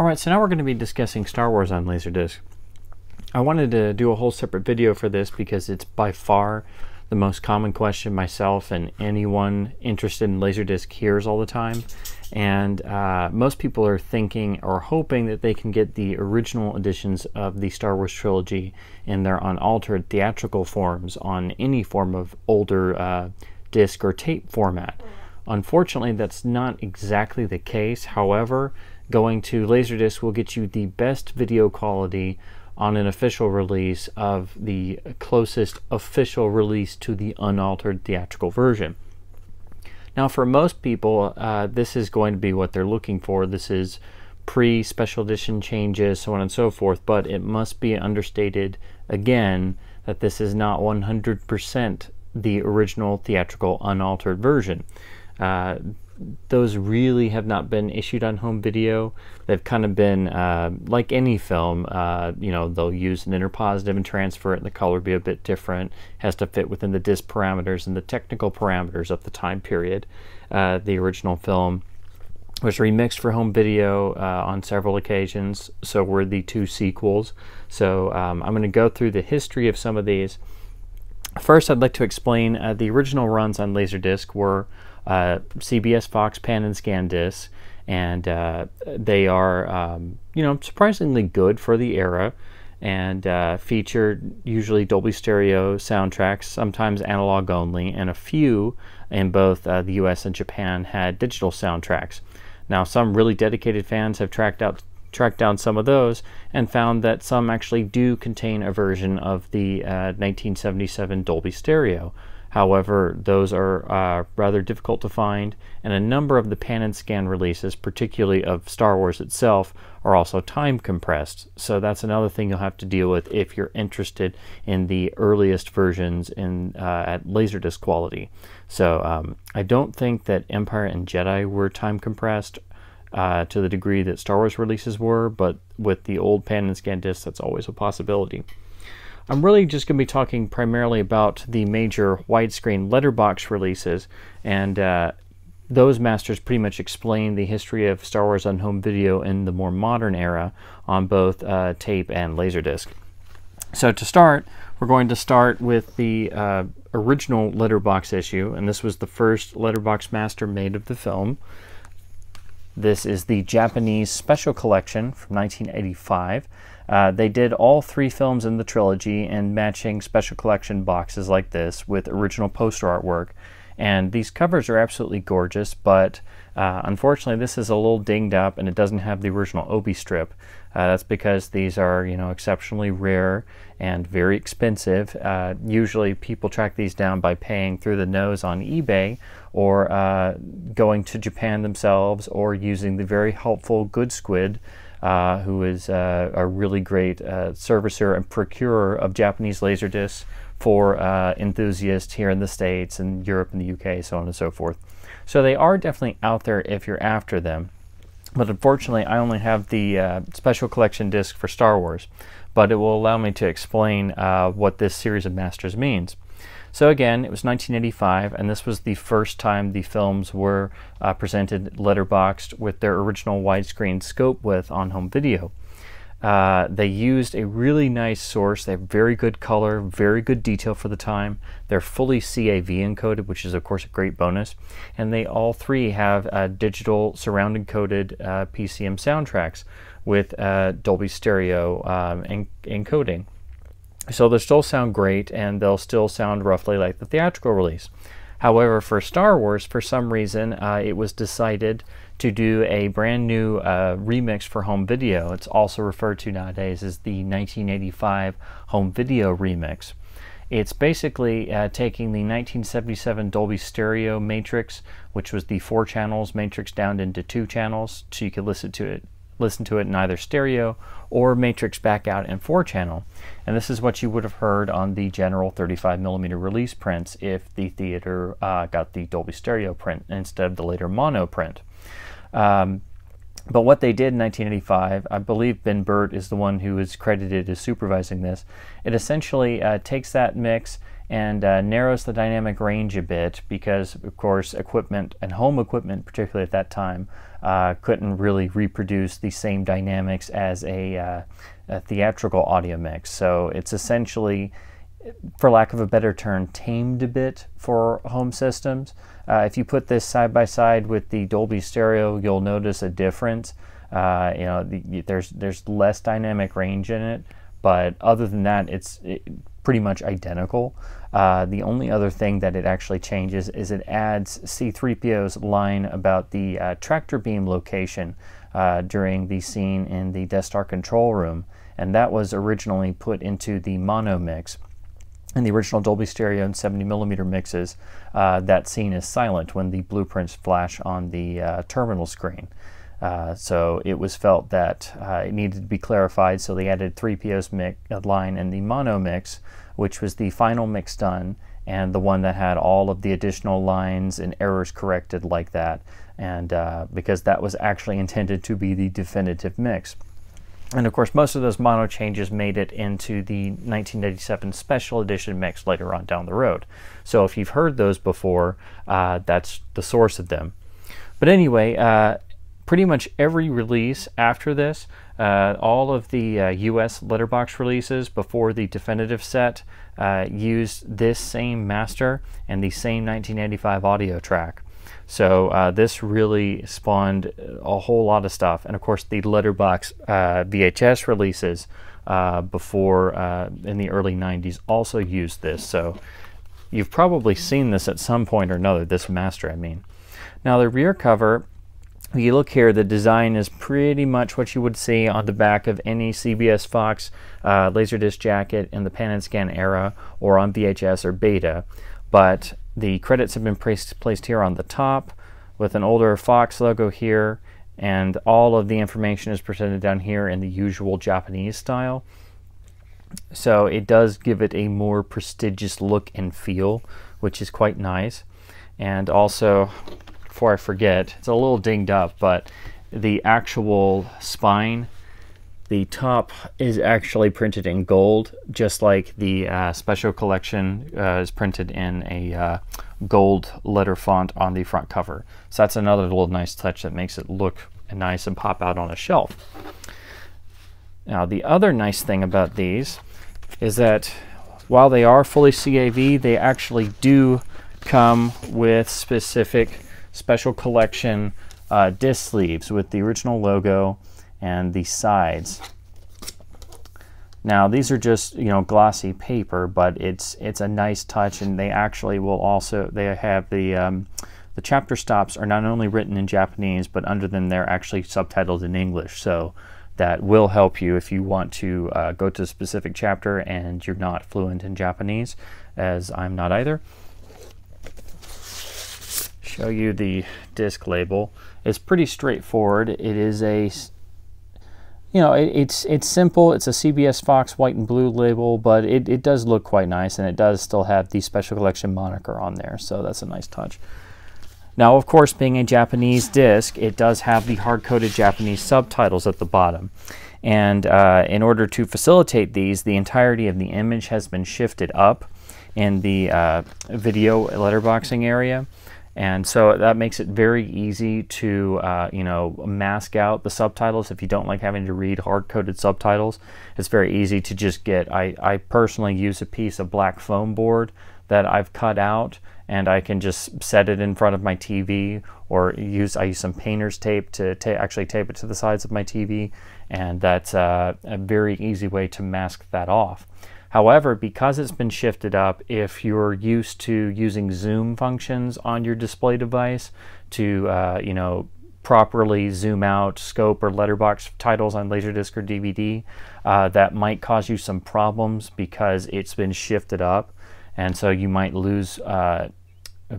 Alright, so now we're going to be discussing Star Wars on Laserdisc. I wanted to do a whole separate video for this because it's by far the most common question myself and anyone interested in Laserdisc hears all the time. And most people are thinking or hoping that they can get the original editions of the Star Wars trilogy in their unaltered theatrical forms on any form of older disc or tape format. Unfortunately, that's not exactly the case. However, going to Laserdisc will get you the best video quality on an official release of the closest official release to the unaltered theatrical version. Now, for most people, this is going to be what they're looking for. This is pre-special edition changes, so on and so forth, but it must be understated again that this is not 100% the original theatrical unaltered version. Those really have not been issued on home video. They've kind of been like any film, you know, they'll use an interpositive and transfer it, and the color be a bit different. Has to fit within the disc parameters and the technical parameters of the time period. The original film was remixed for home video on several occasions, so were the two sequels. So I'm going to go through the history of some of these. First, I'd like to explain the original runs on Laserdisc were CBS, Fox, Pan and Scan discs, and they are, you know, surprisingly good for the era, and featured usually Dolby Stereo soundtracks, sometimes analog only, and a few in both the US and Japan had digital soundtracks. Now, some really dedicated fans have tracked down some of those and found that some actually do contain a version of the 1977 Dolby Stereo. However, those are rather difficult to find, and a number of the Pan and Scan releases, particularly of Star Wars itself, are also time compressed. So that's another thing you'll have to deal with if you're interested in the earliest versions in at Laserdisc quality. So I don't think that Empire and Jedi were time compressed to the degree that Star Wars releases were, but with the old Pan and Scan discs, that's always a possibility. I'm really just going to be talking primarily about the major widescreen letterbox releases, and those masters pretty much explain the history of Star Wars on home video in the more modern era on both tape and Laserdisc. So to start, we're going to start with the original letterbox issue, and this was the first letterbox master made of the film. This is the Japanese Special Collection from 1985. They did all three films in the trilogy in matching Special Collection boxes like this with original poster artwork. And these covers are absolutely gorgeous, but unfortunately this is a little dinged up and it doesn't have the original Obi strip. That's because these are, you know, exceptionally rare and very expensive. Usually people track these down by paying through the nose on eBay, or going to Japan themselves, or using the very helpful Good Squid, who is a really great servicer and procurer of Japanese laser discs for enthusiasts here in the States and Europe and the UK, so on and so forth. So they are definitely out there if you're after them. But unfortunately, I only have the Special Collection disc for Star Wars, but it will allow me to explain what this series of masters means. So again, it was 1985, and this was the first time the films were presented letterboxed with their original widescreen scope width on home video. They used a really nice source. They have very good color, very good detail for the time. They're fully CAV encoded, which is of course a great bonus. And they all three have digital surround encoded PCM soundtracks with Dolby Stereo encoding. So they'll still sound great, and they'll still sound roughly like the theatrical release. However, for Star Wars, for some reason, it was decided to do a brand new remix for home video. It's also referred to nowadays as the 1985 home video remix. It's basically taking the 1977 Dolby Stereo matrix, which was the 4 channels matrix down into 2 channels, so you could listen to it in either stereo or matrix back out in 4 channel. And this is what you would have heard on the general 35mm release prints if the theater got the Dolby Stereo print instead of the later mono print. But what they did in 1985, I believe Ben Burtt is the one who is credited as supervising this, it essentially takes that mix and narrows the dynamic range a bit because, of course, equipment and home equipment, particularly at that time, couldn't really reproduce the same dynamics as a theatrical audio mix. So it's essentially, for lack of a better term, tamed a bit for home systems. If you put this side by side with the Dolby Stereo, you'll notice a difference. You know, there's less dynamic range in it, but other than that, it's pretty much identical. The only other thing that it actually changes is it adds C-3PO's line about the tractor beam location during the scene in the Death Star control room, and that was originally put into the mono mix. In the original Dolby Stereo and 70mm mixes, that scene is silent when the blueprints flash on the terminal screen. So it was felt that it needed to be clarified, so they added 3PO's line in the mono mix, which was the final mix done, and the one that had all of the additional lines and errors corrected like that, and because that was actually intended to be the definitive mix. And of course, most of those mono changes made it into the 1997 Special Edition mix later on down the road. So if you've heard those before, that's the source of them. But anyway, pretty much every release after this, all of the US letterbox releases before the definitive set used this same master and the same 1985 audio track. So this really spawned a whole lot of stuff, and of course the letterbox VHS releases before in the early 90s also used this. So you've probably seen this at some point or another, this master, I mean. Now the rear cover, if you look here, the design is pretty much what you would see on the back of any CBS Fox Laserdisc jacket in the Pan and Scan era, or on VHS or Beta, but the credits have been placed here on the top with an older Fox logo here, and all of the information is presented down here in the usual Japanese style. So it does give it a more prestigious look and feel, which is quite nice. And also, before I forget, it's a little dinged up, but the actual spine, the top is actually printed in gold, just like the Special Collection is printed in a gold letter font on the front cover. So that's another little nice touch that makes it look nice and pop out on a shelf. Now the other nice thing about these is that while they are fully CAV, they actually do come with specific Special Collection disc sleeves with the original logo and the sides. Now these are just, you know, glossy paper, but it's a nice touch, and they actually will also, they have the chapter stops are not only written in Japanese, but under them they're actually subtitled in English, so that will help you if you want to go to a specific chapter and you're not fluent in Japanese, as I'm not either. Show you the disc label. It's pretty straightforward. It is a, you know, it's simple. It's a CBS Fox white and blue label, but it does look quite nice, and it does still have the Special Collection moniker on there, so that's a nice touch. Now, of course, being a Japanese disc, it does have the hard-coded Japanese subtitles at the bottom. And in order to facilitate these, the entirety of the image has been shifted up in the video letterboxing area. And so that makes it very easy to, you know, mask out the subtitles if you don't like having to read hard-coded subtitles. It's very easy to just get, I personally use a piece of black foam board that I've cut out, and I can just set it in front of my TV, or I use some painter's tape to actually tape it to the sides of my TV, and that's a very easy way to mask that off. However, because it's been shifted up, if you're used to using zoom functions on your display device to, you know, properly zoom out, scope, or letterbox titles on Laserdisc or DVD, that might cause you some problems because it's been shifted up, and so you might lose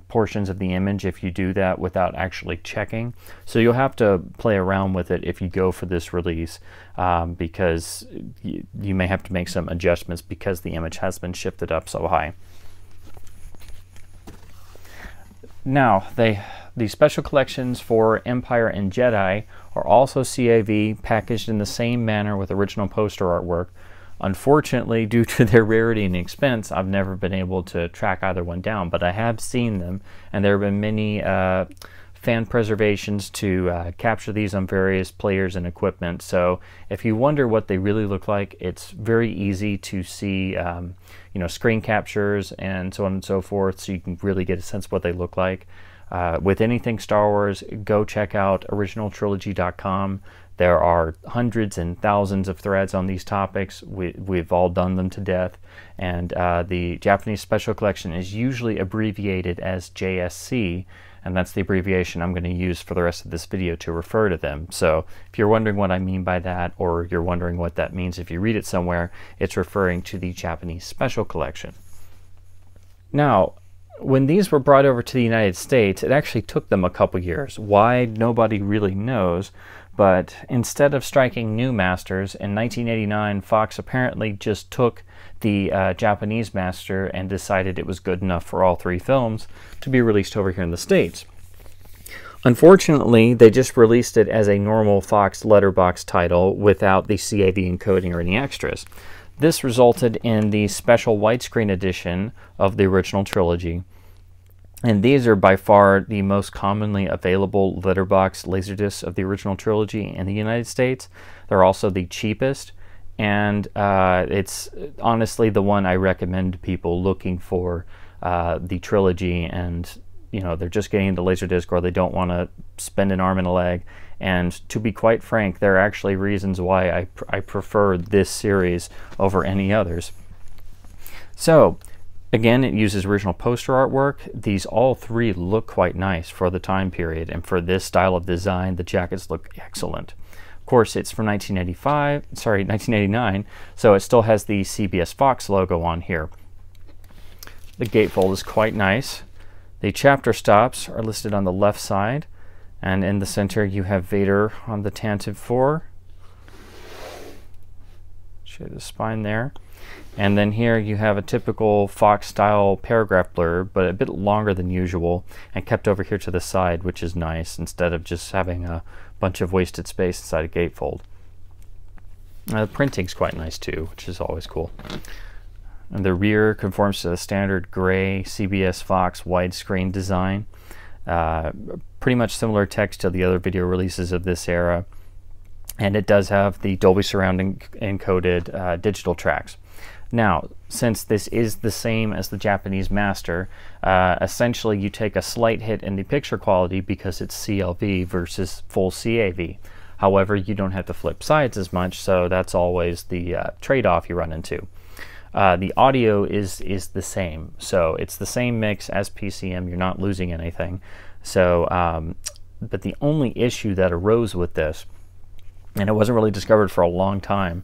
portions of the image if you do that without actually checking. So you'll have to play around with it if you go for this release, because you may have to make some adjustments because the image has been shifted up so high. Now the Special Collections for Empire and Jedi are also CAV, packaged in the same manner with original poster artwork. Unfortunately, due to their rarity and expense, I've never been able to track either one down, but I have seen them, and there have been many fan preservations to capture these on various players and equipment. So if you wonder what they really look like, it's very easy to see screen captures and so on and so forth, so you can really get a sense of what they look like. With anything Star Wars, go check out originaltrilogy.com. There are hundreds and thousands of threads on these topics. We've all done them to death. And the Japanese Special Collection is usually abbreviated as JSC, and that's the abbreviation I'm going to use for the rest of this video to refer to them. So if you're wondering what I mean by that, or you're wondering what that means if you read it somewhere, it's referring to the Japanese Special Collection. Now, when these were brought over to the United States, it actually took them a couple years. Why, nobody really knows, but instead of striking new masters, in 1989 Fox apparently just took the Japanese master and decided it was good enough for all three films to be released over here in the States. Unfortunately, they just released it as a normal Fox letterbox title without the CAV encoding or any extras. This resulted in the special widescreen edition of the original trilogy, and these are by far the most commonly available letterbox laserdiscs of the original trilogy in the United States. They're also the cheapest, and it's honestly the one I recommend to people looking for the trilogy, and they're just getting into laserdisc, or they don't want to spend an arm and a leg. And to be quite frank, there are actually reasons why I prefer this series over any others. So, again, it uses original poster artwork. These all three look quite nice for the time period, and for this style of design, the jackets look excellent. Of course, it's from 1989, so it still has the CBS Fox logo on here. The gatefold is quite nice. The chapter stops are listed on the left side. And in the center, you have Vader on the Tantive IV. Show the spine there. And then here you have a typical Fox-style paragraph blurb, but a bit longer than usual, and kept over here to the side, which is nice, instead of just having a bunch of wasted space inside a gatefold. The printing's quite nice too, which is always cool. And the rear conforms to the standard gray CBS Fox widescreen design. Pretty much similar text to the other video releases of this era, and it does have the Dolby Surround encoded digital tracks. Now, since this is the same as the Japanese master, essentially you take a slight hit in the picture quality because it's CLV versus full CAV. However, you don't have to flip sides as much, so that's always the trade-off you run into. The audio is the same, so it's the same mix as PCM. You're not losing anything. So, but the only issue that arose with this, and it wasn't really discovered for a long time,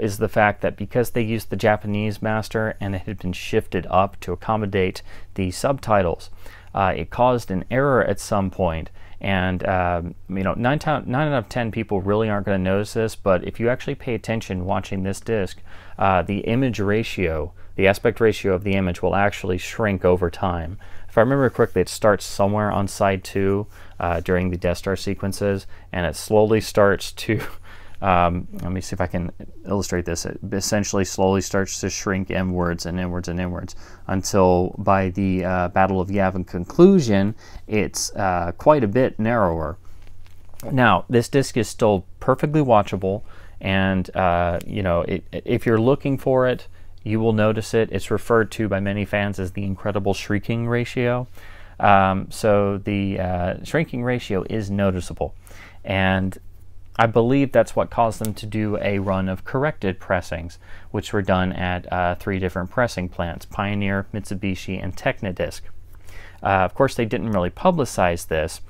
is the fact that because they used the Japanese master and it had been shifted up to accommodate the subtitles, it caused an error at some point. And 9 out of 10 people really aren't going to notice this, but if you actually pay attention watching this disc, the image ratio, the aspect ratio of the image will actually shrink over time. If I remember correctly, it starts somewhere on side 2 during the Death Star sequences, and it slowly starts to, let me see if I can illustrate this, it essentially slowly starts to shrink inwards and inwards and inwards, until by the Battle of Yavin conclusion, it's quite a bit narrower. Now, this disc is still perfectly watchable, and if you're looking for it, you will notice it. It's referred to by many fans as the incredible shrinking ratio. So the shrinking ratio is noticeable, and I believe that's what caused them to do a run of corrected pressings, which were done at 3 different pressing plants: Pioneer, Mitsubishi, and Technodisc. Of course, they didn't really publicize this,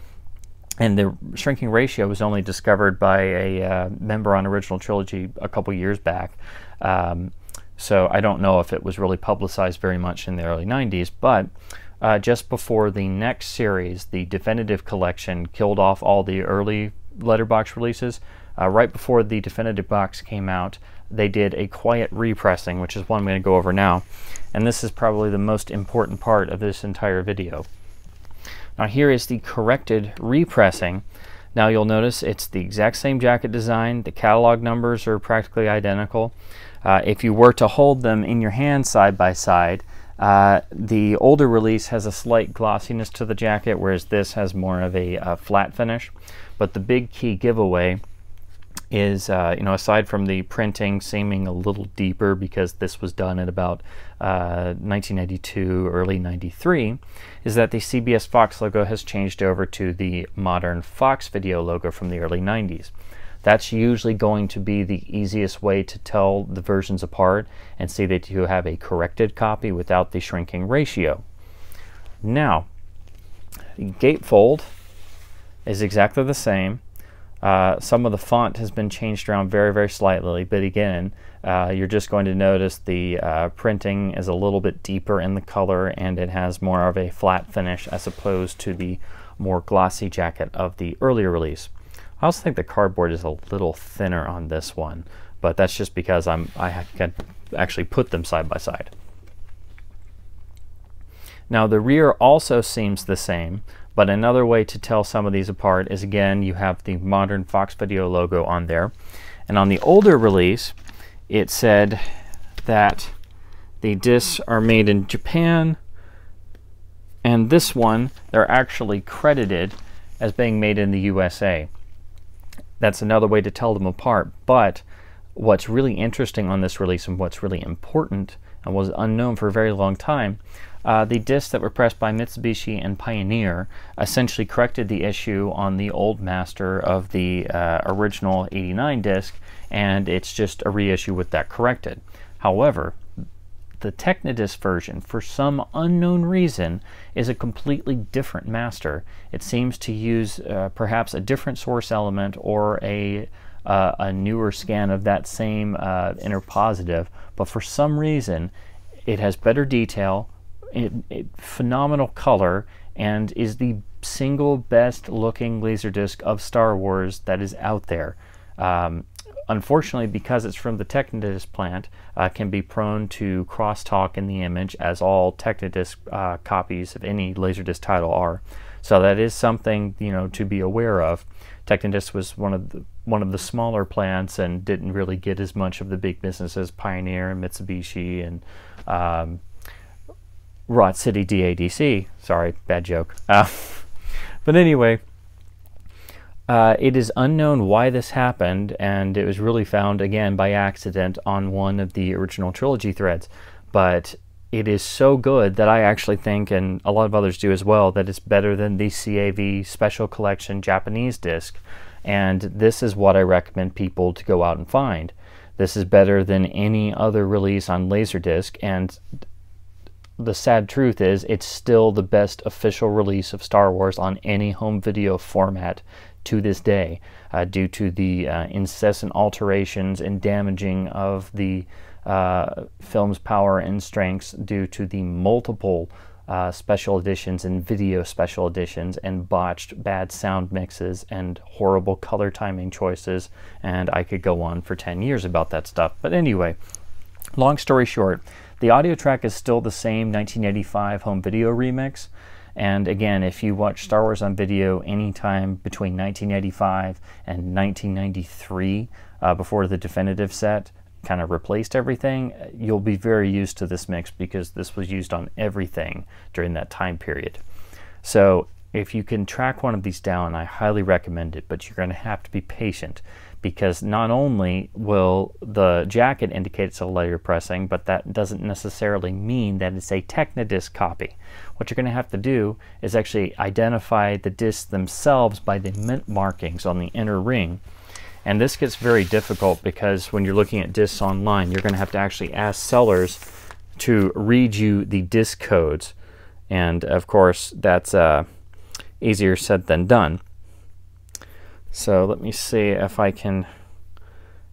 and the shrinking ratio was only discovered by a member on Original Trilogy a couple years back. So I don't know if it was really publicized very much in the early 90s, but just before the next series, the Definitive Collection killed off all the early letterbox releases. Right before the Definitive Box came out, they did a quiet repressing, which is one I'm going to go over now. And this is probably the most important part of this entire video. Now here is the corrected repressing. Now you'll notice it's the exact same jacket design. The catalog numbers are practically identical. If you were to hold them in your hand side by side, The older release has a slight glossiness to the jacket, whereas this has more of a flat finish. But the big key giveaway is, you know, aside from the printing seeming a little deeper because this was done at about 1992, early 93, is that the CBS Fox logo has changed over to the modern Fox Video logo from the early 90s. That's usually going to be the easiest way to tell the versions apart and see that you have a corrected copy without the shrinking ratio. Now, gatefold is exactly the same. Some of the font has been changed around very, very slightly, but again, you're just going to notice the printing is a little bit deeper in the color, and it has more of a flat finish as opposed to the more glossy jacket of the earlier release. I also think the cardboard is a little thinner on this one, but that's just because I can actually put them side by side. Now the rear also seems the same, but another way to tell some of these apart is, again, you have the modern Fox Video logo on there. And on the older release, it said that the discs are made in Japan, and this one, they're actually credited as being made in the USA. That's another way to tell them apart. But what's really interesting on this release, and what's really important and was unknown for a very long time, the discs that were pressed by Mitsubishi and Pioneer essentially corrected the issue on the old master of the original 89 disc, and it's just a reissue with that corrected. However, the Technodisc version, for some unknown reason, is a completely different master. It seems to use perhaps a different source element or a newer scan of that same inner positive, but for some reason it has better detail, phenomenal color, and is the single best looking Laserdisc of Star Wars that is out there. Unfortunately, because it's from the Technodisc plant, can be prone to crosstalk in the image, as all Technodisc copies of any Laserdisc title are. So that is something, you know, to be aware of. Technodisc was one of the smaller plants and didn't really get as much of the big business as Pioneer and Mitsubishi and Rot City DADC. Sorry, bad joke. But anyway. It is unknown why this happened, and it was really found, again, by accident on one of the original trilogy threads. But it is so good that I actually think, and a lot of others do as well, that it's better than the CAV Special Collection Japanese disc. And this is what I recommend people to go out and find. This is better than any other release on Laserdisc, and the sad truth is it's still the best official release of Star Wars on any home video format to this day, due to the incessant alterations and damaging of the film's power and strengths due to the multiple special editions and video special editions and botched bad sound mixes and horrible color timing choices, and I could go on for 10 years about that stuff. But anyway, long story short, the audio track is still the same 1985 home video remix. And again, if you watch Star Wars on video anytime between 1985 and 1993, before the definitive set kind of replaced everything, you'll be very used to this mix because this was used on everything during that time period. So if you can track one of these down, I highly recommend it, but you're going to have to be patient, because not only will the jacket indicate it's a laser pressing, but that doesn't necessarily mean that it's a Technodisc copy. What you're going to have to do is actually identify the discs themselves by the mint markings on the inner ring. And this gets very difficult, because when you're looking at discs online, you're going to have to actually ask sellers to read you the disc codes. And of course, that's easier said than done. So let me see if I can,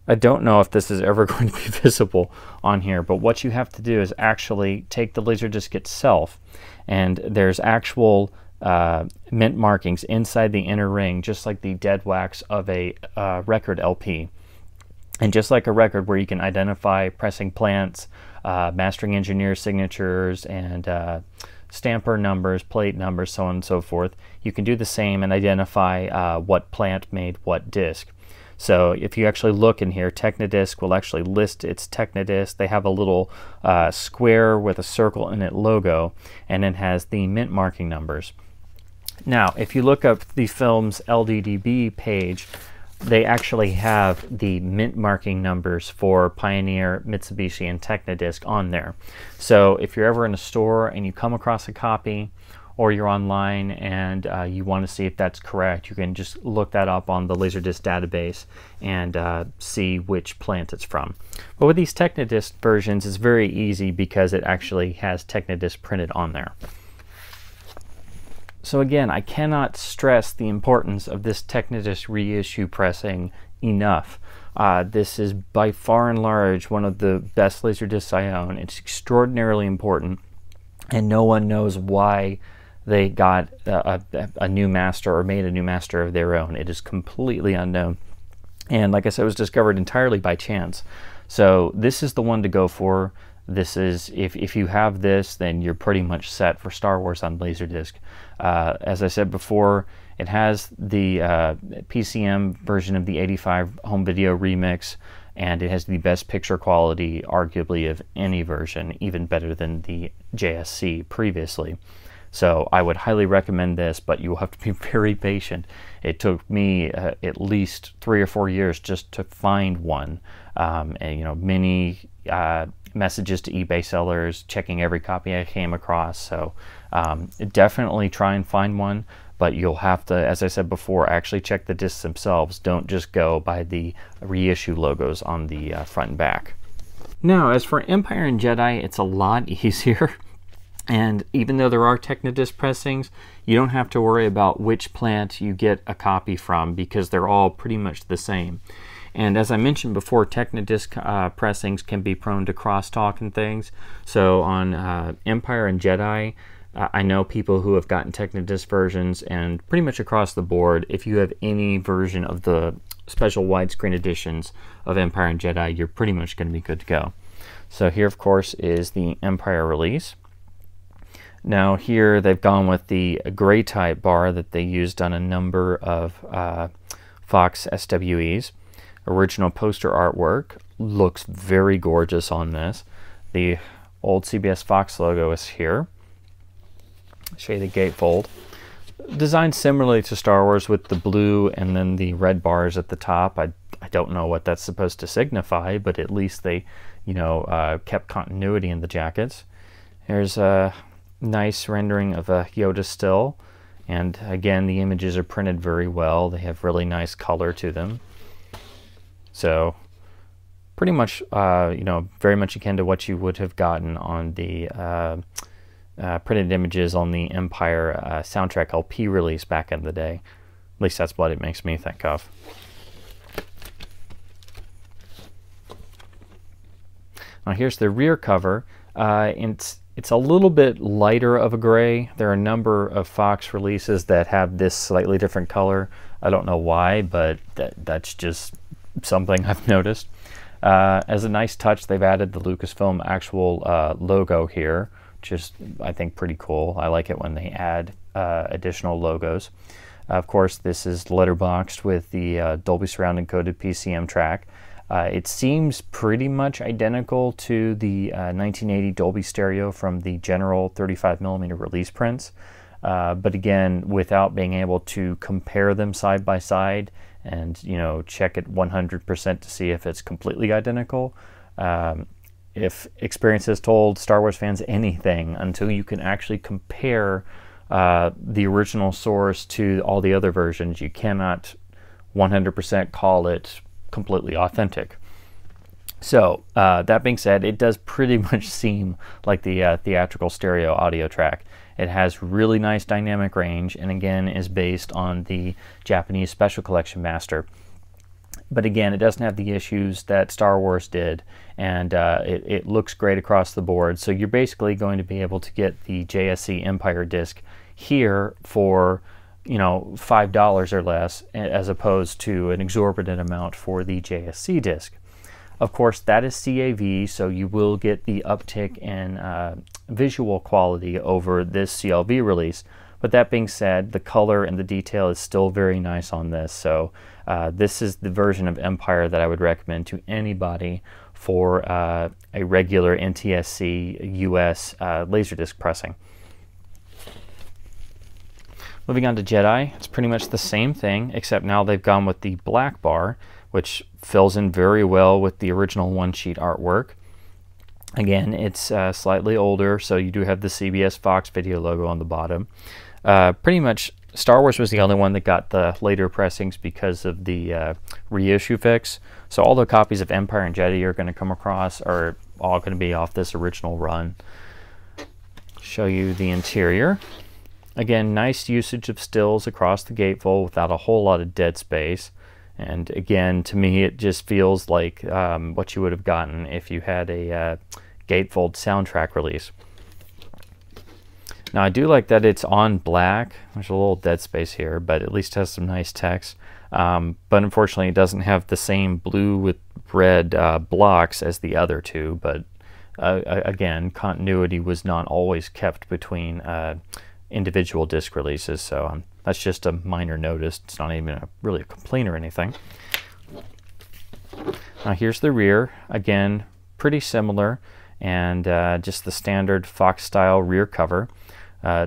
I don't know if this is ever going to be visible on here, but what you have to do is actually take the Laserdisc itself, and there's actual mint markings inside the inner ring, just like the dead wax of a record LP. And just like a record, where you can identify pressing plants, mastering engineer signatures, and stamper numbers, plate numbers, so on and so forth, you can do the same and identify what plant made what disc. So if you actually look in here, Technodisc will actually list its Technodisc. They have a little square with a circle in it logo, and it has the mint marking numbers. Now, if you look up the film's LDDB page, they actually have the mint marking numbers for Pioneer, Mitsubishi, and Technodisc on there. So if you're ever in a store and you come across a copy, or you're online and you want to see if that's correct, you can just look that up on the Laserdisc database and see which plant it's from. But with these Technodisc versions, it's very easy because it actually has Technodisc printed on there. So again, I cannot stress the importance of this Technodisc reissue pressing enough. This is by far and large one of the best Laserdiscs I own. It's extraordinarily important, and no one knows why they got a new master or made a new master of their own. It is completely unknown. And like I said, it was discovered entirely by chance. So this is the one to go for. This is, if you have this, then you're pretty much set for Star Wars on Laserdisc. As I said before, it has the PCM version of the 85 home video remix, and it has the best picture quality, arguably, of any version, even better than the JSC previously. So I would highly recommend this, but you will have to be very patient. It took me at least 3 or 4 years just to find one. And you know, many messages to eBay sellers, checking every copy I came across. So definitely try and find one, but you'll have to, as I said before, actually check the discs themselves. Don't just go by the reissue logos on the front and back. Now, as for Empire and Jedi, it's a lot easier. And even though there are Technodisc pressings, you don't have to worry about which plant you get a copy from because they're all pretty much the same. And as I mentioned before, Technodisc pressings can be prone to crosstalk and things. So on Empire and Jedi, I know people who have gotten Technodisc versions, and pretty much across the board, if you have any version of the special widescreen editions of Empire and Jedi, you're pretty much going to be good to go. So here, of course, is the Empire release. Now here they've gone with the gray type bar that they used on a number of Fox SWEs. Original poster artwork looks very gorgeous on this. The old CBS Fox logo is here. Show you the gatefold. Designed similarly to Star Wars with the blue and then the red bars at the top. I don't know what that's supposed to signify, but at least they, you know, kept continuity in the jackets. Here's a nice rendering of a Yoda still, and again the images are printed very well. They have really nice color to them. So pretty much, you know, very much akin to what you would have gotten on the printed images on the Empire soundtrack LP release back in the day. At least that's what it makes me think of. Now here's the rear cover. It's a little bit lighter of a gray. There are a number of Fox releases that have this slightly different color. I don't know why, but that's just something I've noticed. As a nice touch, they've added the Lucasfilm actual logo here, which is, I think, pretty cool. I like it when they add additional logos. Of course, this is letterboxed with the Dolby Surround encoded PCM track. It seems pretty much identical to the 1980 Dolby Stereo from the general 35mm release prints. But again, without being able to compare them side by side and, you know, check it 100% to see if it's completely identical. If experience has told Star Wars fans anything, until you can actually compare the original source to all the other versions, you cannot 100% call it completely authentic. So that being said, it does pretty much seem like the theatrical stereo audio track. It has really nice dynamic range, and again is based on the Japanese Special Collection Master. But again, it doesn't have the issues that Star Wars did, and it looks great across the board. So you're basically going to be able to get the JSC Empire disc here for, you know, $5 or less, as opposed to an exorbitant amount for the JSC disc. Of course, that is CAV, so you will get the uptick in visual quality over this CLV release. But that being said, the color and the detail is still very nice on this, so This is the version of Empire that I would recommend to anybody for a regular NTSC US Laserdisc pressing. Moving on to Jedi, it's pretty much the same thing, except now they've gone with the black bar, which fills in very well with the original one-sheet artwork. Again, it's slightly older, so you do have the CBS Fox Video logo on the bottom. Pretty much Star Wars was the only one that got the later pressings because of the reissue fix. So all the copies of Empire and Jedi you're going to come across are all going to be off this original run. Show you the interior. Again, nice usage of stills across the gatefold without a whole lot of dead space. And again, to me, it just feels like what you would have gotten if you had a gatefold soundtrack release. Now, I do like that it's on black. There's a little dead space here, but at least has some nice text. But unfortunately, it doesn't have the same blue with red blocks as the other two. But again, continuity was not always kept between individual disc releases, so that's just a minor notice. It's not even really a complaint or anything. Now here's the rear. Again, pretty similar, and just the standard Fox style rear cover.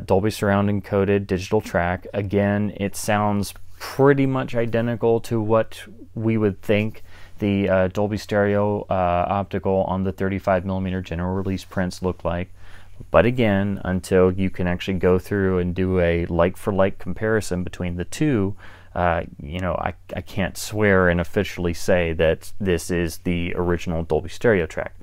Dolby Surround encoded digital track. Again, it sounds pretty much identical to what we would think the Dolby Stereo optical on the 35mm general release prints look like. But again, until you can actually go through and do a like-for-like comparison between the two, you know, I can't swear and officially say that this is the original Dolby Stereo track.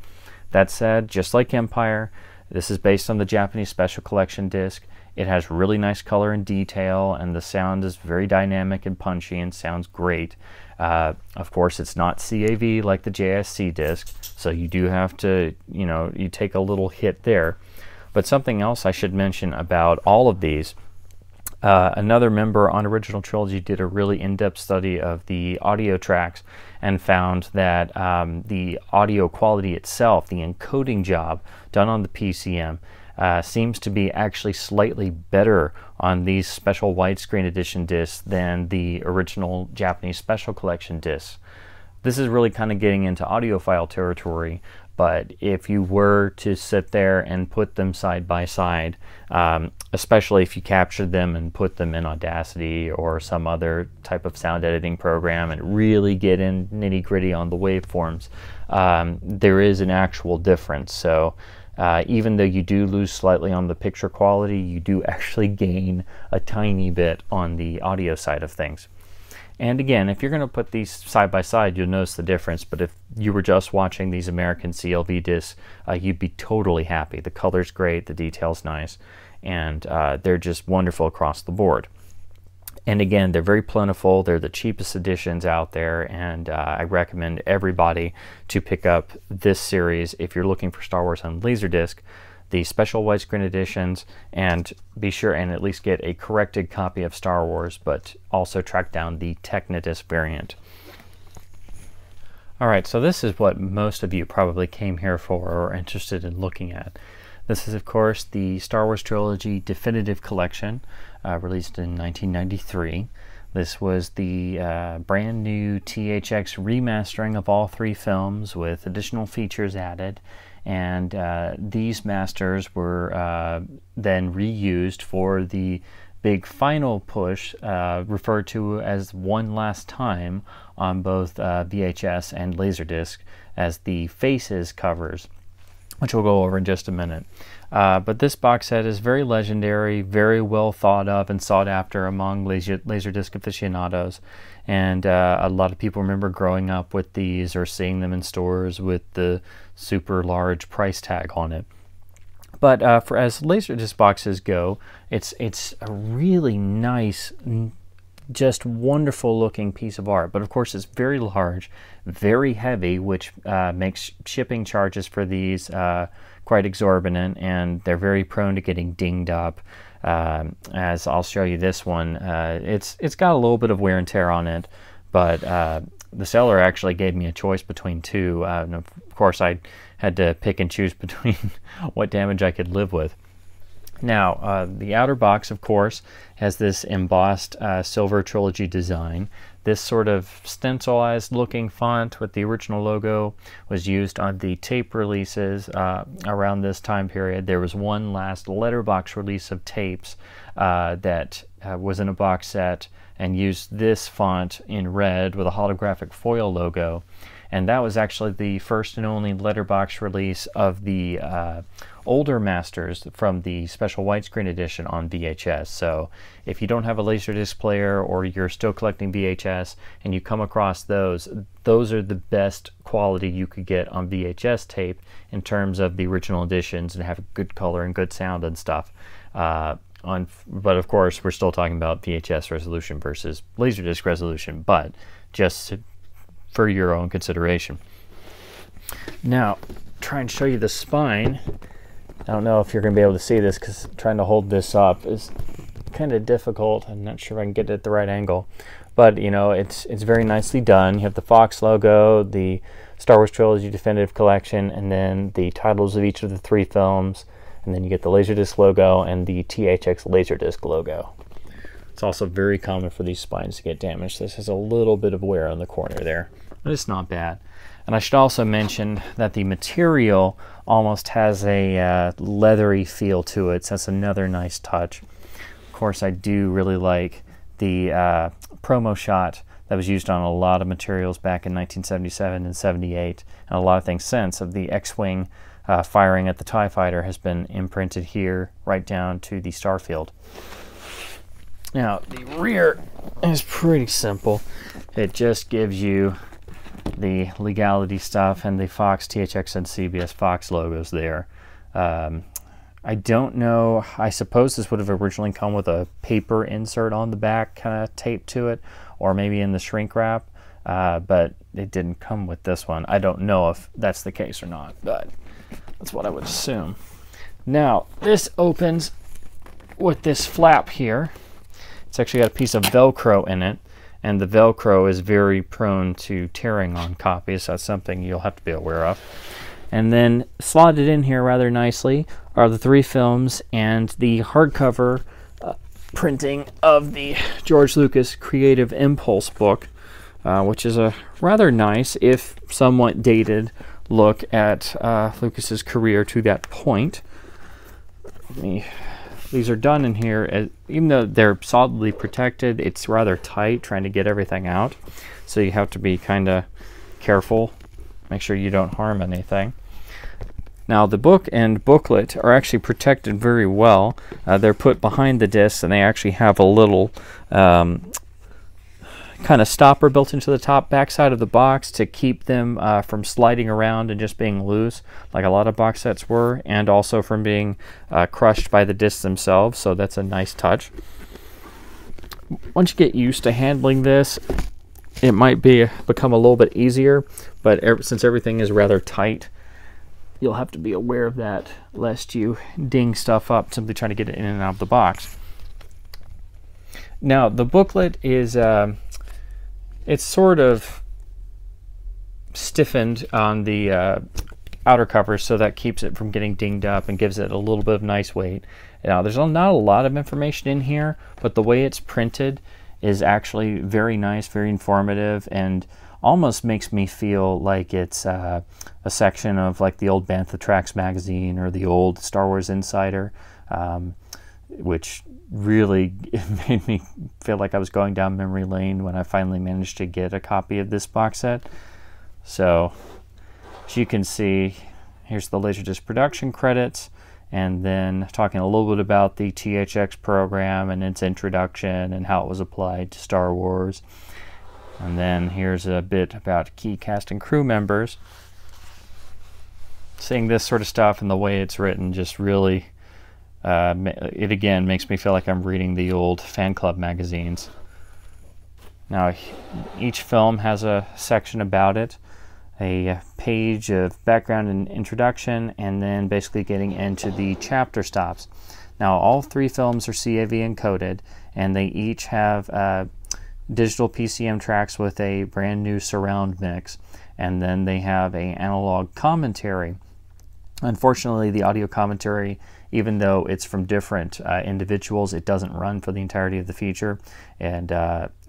That said, just like Empire, this is based on the Japanese Special Collection disc. It has really nice color and detail, and the sound is very dynamic and punchy and sounds great. Of course, it's not CAV like the JSC disc, so you do have to, you know, you take a little hit there. But something else I should mention about all of these, another member on Original Trilogy did a really in-depth study of the audio tracks and found that the audio quality itself, the encoding job done on the PCM, seems to be actually slightly better on these special widescreen edition discs than the original Japanese Special Collection discs. This is really kind of getting into audiophile territory, but if you were to sit there and put them side by side, especially if you captured them and put them in Audacity or some other type of sound editing program and really get in nitty-gritty on the waveforms, there is an actual difference. So even though you do lose slightly on the picture quality, you do actually gain a tiny bit on the audio side of things. And again, if you're going to put these side by side, you'll notice the difference. But if you were just watching these American CLV discs, you'd be totally happy. The color's great, the detail's nice, and they're just wonderful across the board. And again, they're very plentiful. They're the cheapest editions out there, and I recommend everybody to pick up this series if you're looking for Star Wars on Laserdisc, the special widescreen editions, and be sure and at least get a corrected copy of Star Wars, but also track down the Technodisc variant. Alright, so this is what most of you probably came here for or are interested in looking at. This is, of course, the Star Wars Trilogy Definitive Collection, released in 1993. This was the brand new THX remastering of all three films with additional features added, and these masters were then reused for the big final push, referred to as One Last Time on both VHS and Laserdisc, as the Faces covers, which we'll go over in just a minute. But this box set is very legendary, very well thought of and sought after among Laserdisc aficionados. And a lot of people remember growing up with these or seeing them in stores with the super large price tag on it. But for as Laserdisc boxes go, it's a really nice, just wonderful looking piece of art, but of course it's very large, very heavy, which makes shipping charges for these quite exorbitant, and they're very prone to getting dinged up. As I'll show you this one, it's got a little bit of wear and tear on it, but the seller actually gave me a choice between two, and of course I had to pick and choose between what damage I could live with. Now, the outer box, of course, has this embossed Silver Trilogy design. This sort of stencilized looking font with the original logo was used on the tape releases around this time period. There was one last letterbox release of tapes that was in a box set and used this font in red with a holographic foil logo. And that was actually the first and only letterbox release of the older masters from the special widescreen edition on VHS. So if you don't have a LaserDisc player or you're still collecting VHS and you come across those are the best quality you could get on VHS tape in terms of the original editions and have good color and good sound and stuff. But of course, we're still talking about VHS resolution versus LaserDisc resolution, but just for your own consideration. Now, try and show you the spine. I don't know if you're going to be able to see this because trying to hold this up is kind of difficult. I'm not sure if I can get it at the right angle, but you know, it's very nicely done. You have the Fox logo, the Star Wars Trilogy Definitive Collection, and then the titles of each of the three films, and then you get the LaserDisc logo and the THX LaserDisc logo. It's also very common for these spines to get damaged. This has a little bit of wear on the corner there, but it's not bad. And I should also mention that the material almost has a leathery feel to it, so that's another nice touch. Of course, I do really like the promo shot that was used on a lot of materials back in 1977 and 78, and a lot of things since, of the X-Wing firing at the TIE Fighter has been imprinted here right down to the starfield. Now, the rear is pretty simple. It just gives you the legality stuff and the Fox, THX, and CBS Fox logos there. I don't know, I suppose this would have originally come with a paper insert on the back kind of taped to it, or maybe in the shrink wrap, but it didn't come with this one. I don't know if that's the case or not, but that's what I would assume. Now, this opens with this flap here. It's actually got a piece of Velcro in it, and the Velcro is very prone to tearing on copies, so that's something you'll have to be aware of. And then slotted in here rather nicely are the three films and the hardcover printing of the George Lucas Creative Impulse book, which is a rather nice, if somewhat dated, look at Lucas's career to that point. These are done in here, even though they're solidly protected, it's rather tight trying to get everything out. So you have to be kind of careful, make sure you don't harm anything. Now the book and booklet are actually protected very well. They're put behind the discs and they actually have a little kind of stopper built into the top backside of the box to keep them from sliding around and just being loose like a lot of box sets were, and also from being crushed by the discs themselves, so that's a nice touch. Once you get used to handling this, it might become a little bit easier, but since everything is rather tight, you'll have to be aware of that lest you ding stuff up simply trying to get it in and out of the box. Now the booklet is it's sort of stiffened on the outer cover, so that keeps it from getting dinged up and gives it a little bit of nice weight. Now, there's not a lot of information in here, but the way it's printed is actually very nice, very informative, and almost makes me feel like it's a section of like the old Bantha Trax magazine or the old Star Wars Insider, which really made me feel like I was going down memory lane when I finally managed to get a copy of this box set. So, as you can see, here's the LaserDisc production credits, and then talking a little bit about the THX program and its introduction and how it was applied to Star Wars. And then here's a bit about key cast and crew members. Seeing this sort of stuff and the way it's written just really it again makes me feel like I'm reading the old fan club magazines. Now each film has a section about it, a page of background and introduction, and then basically getting into the chapter stops. Now all three films are CAV encoded, and they each have digital PCM tracks with a brand new surround mix, and then they have an analog commentary Unfortunately, the audio commentary, even though it's from different individuals, it doesn't run for the entirety of the feature. And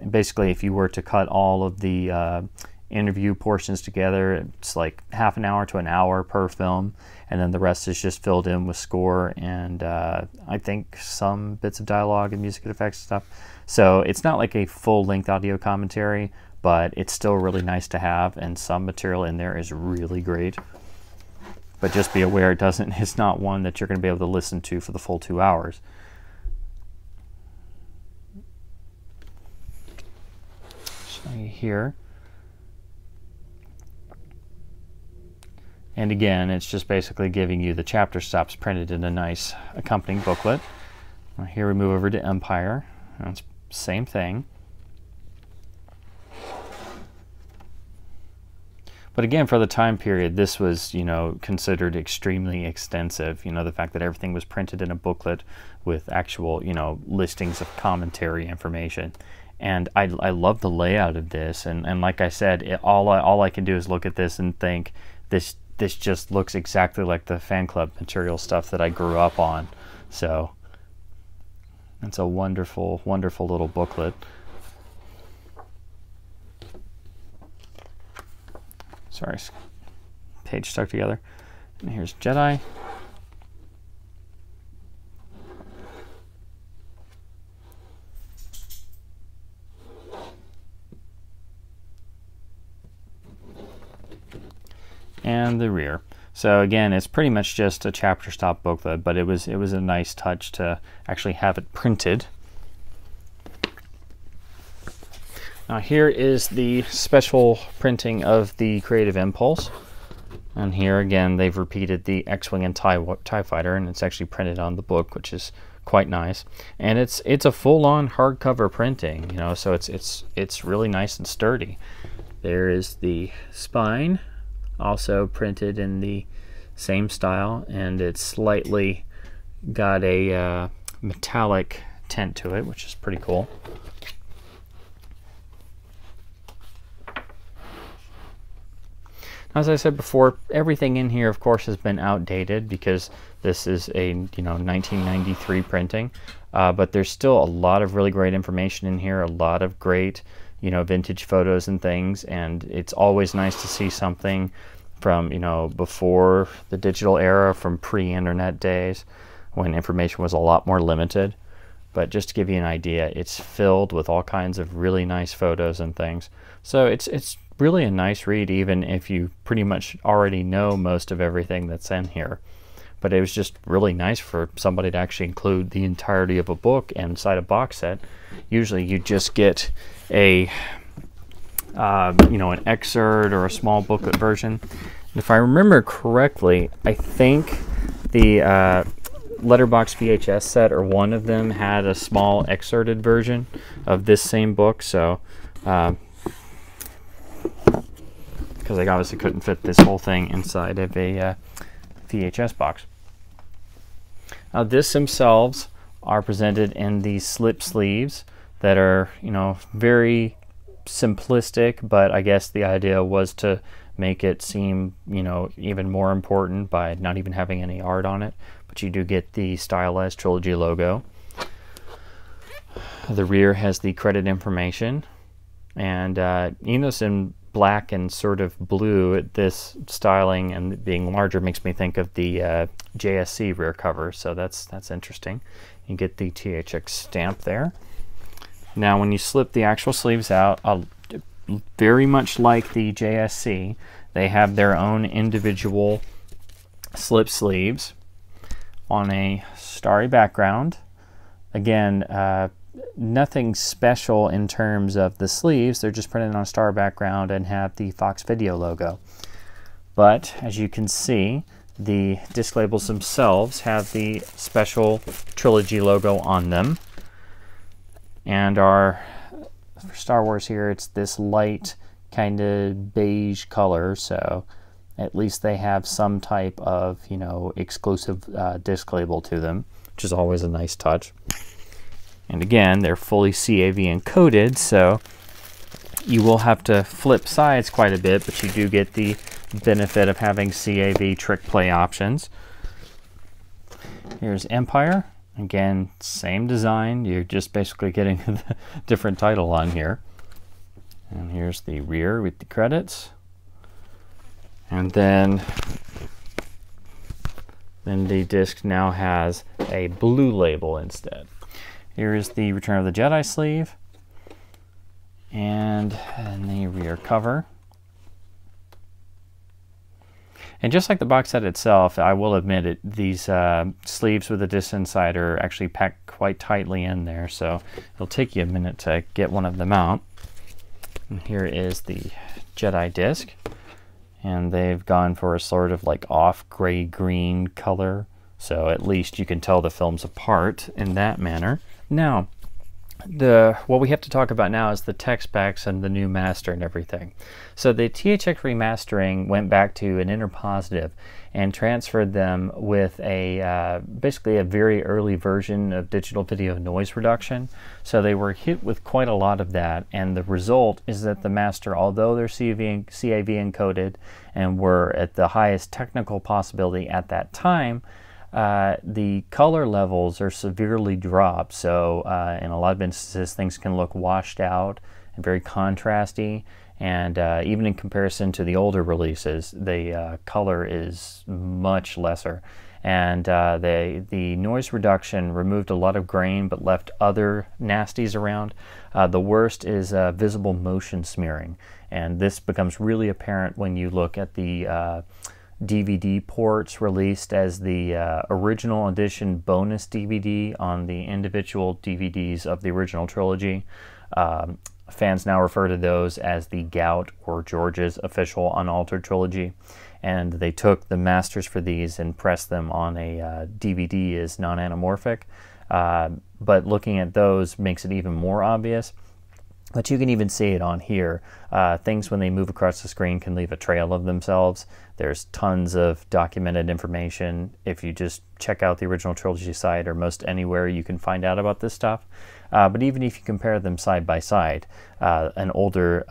basically, if you were to cut all of the interview portions together, it's like half an hour to an hour per film, and then the rest is just filled in with score and I think some bits of dialogue and music and effects stuff. So it's not like a full-length audio commentary, but it's still really nice to have, and some material in there is really great. But just be aware, it's not one that you're going to be able to listen to for the full 2 hours. Show you here. And again, it's just basically giving you the chapter stops printed in a nice accompanying booklet. Here we move over to Empire. That's the same thing. But again, for the time period, this was, you know, considered extremely extensive. You know, the fact that everything was printed in a booklet with actual, you know, listings of commentary information. And I love the layout of this. And like I said, all I can do is look at this and think, this just looks exactly like the fan club material stuff that I grew up on. So it's a wonderful, wonderful little booklet. Sorry, page stuck together. And here's Jedi. And the rear. So again, it's pretty much just a chapter stop booklet, but it was a nice touch to actually have it printed. Now here is the special printing of the Creative Impulse, and here again they've repeated the X-Wing and TIE Fighter, and it's actually printed on the book, which is quite nice. And it's a full-on hardcover printing, you know, so it's really nice and sturdy. There is the spine, also printed in the same style, and it's slightly got a metallic tint to it, which is pretty cool. As I said before, everything in here, of course, has been outdated because this is a 1993 printing, but there's still a lot of really great information in here, a lot of great vintage photos and things, and it's always nice to see something from, before the digital era, from pre-internet days when information was a lot more limited. But just to give you an idea, it's filled with all kinds of really nice photos and things. So it's really a nice read, even if you pretty much already know most of everything that's in here. But it was just really nice for somebody to actually include the entirety of a book inside a box set. Usually you just get a an excerpt or a small booklet version. And if I remember correctly, I think the Letterboxd VHS set or one of them had a small excerpted version of this same book. So because I obviously couldn't fit this whole thing inside of a VHS box. Now this themselves are presented in these slip sleeves that are, very simplistic, but I guess the idea was to make it seem, even more important by not even having any art on it. But you do get the stylized Trilogy logo. The rear has the credit information, and even though it's in black and sort of blue, this styling and being larger makes me think of the JSC rear cover, so that's interesting. You get the THX stamp there. Now when you slip the actual sleeves out, very much like the JSC, they have their own individual slip sleeves on a starry background. Again, nothing special in terms of the sleeves, they're just printed on a star background and have the Fox Video logo. But as you can see, the disc labels themselves have the special Trilogy logo on them, and for Star Wars here, it's this light kind of beige color, so at least they have some type of exclusive disc label to them, which is always a nice touch. And again, they're fully CAV encoded, so you will have to flip sides quite a bit, but you do get the benefit of having CAV trick play options. Here's Empire. Again, same design. You're just basically getting a different title on here. And here's the rear with the credits. And then the disc now has a blue label instead. Here is the Return of the Jedi sleeve. And the rear cover. And just like the box set itself, I will admit it, these sleeves with the disc inside are actually packed quite tightly in there, so it'll take you a minute to get one of them out. And here is the Jedi disc, and they've gone for a sort of like off gray-green color, so at least you can tell the films apart in that manner. Now, what we have to talk about now is the tech specs and the new master and everything. So the THX remastering went back to an Inner Positive and transferred them with a basically a very early version of digital video noise reduction. So they were hit with quite a lot of that, and the result is that the master, although they're CAV encoded and were at the highest technical possibility at that time, the color levels are severely dropped, so in a lot of instances things can look washed out and very contrasty, and even in comparison to the older releases the color is much lesser, and the noise reduction removed a lot of grain but left other nasties around. The worst is visible motion smearing, and this becomes really apparent when you look at the DVD ports released as the original edition bonus DVD on the individual DVDs of the original trilogy. Fans now refer to those as the Gout or George's official unaltered trilogy, and they took the masters for these and pressed them on a DVD as non-anamorphic, but looking at those makes it even more obvious. But you can even see it on here. Things when they move across the screen can leave a trail of themselves. There's tons of documented information. If you just check out the original trilogy site or most anywhere, you can find out about this stuff. But even if you compare them side by side, an older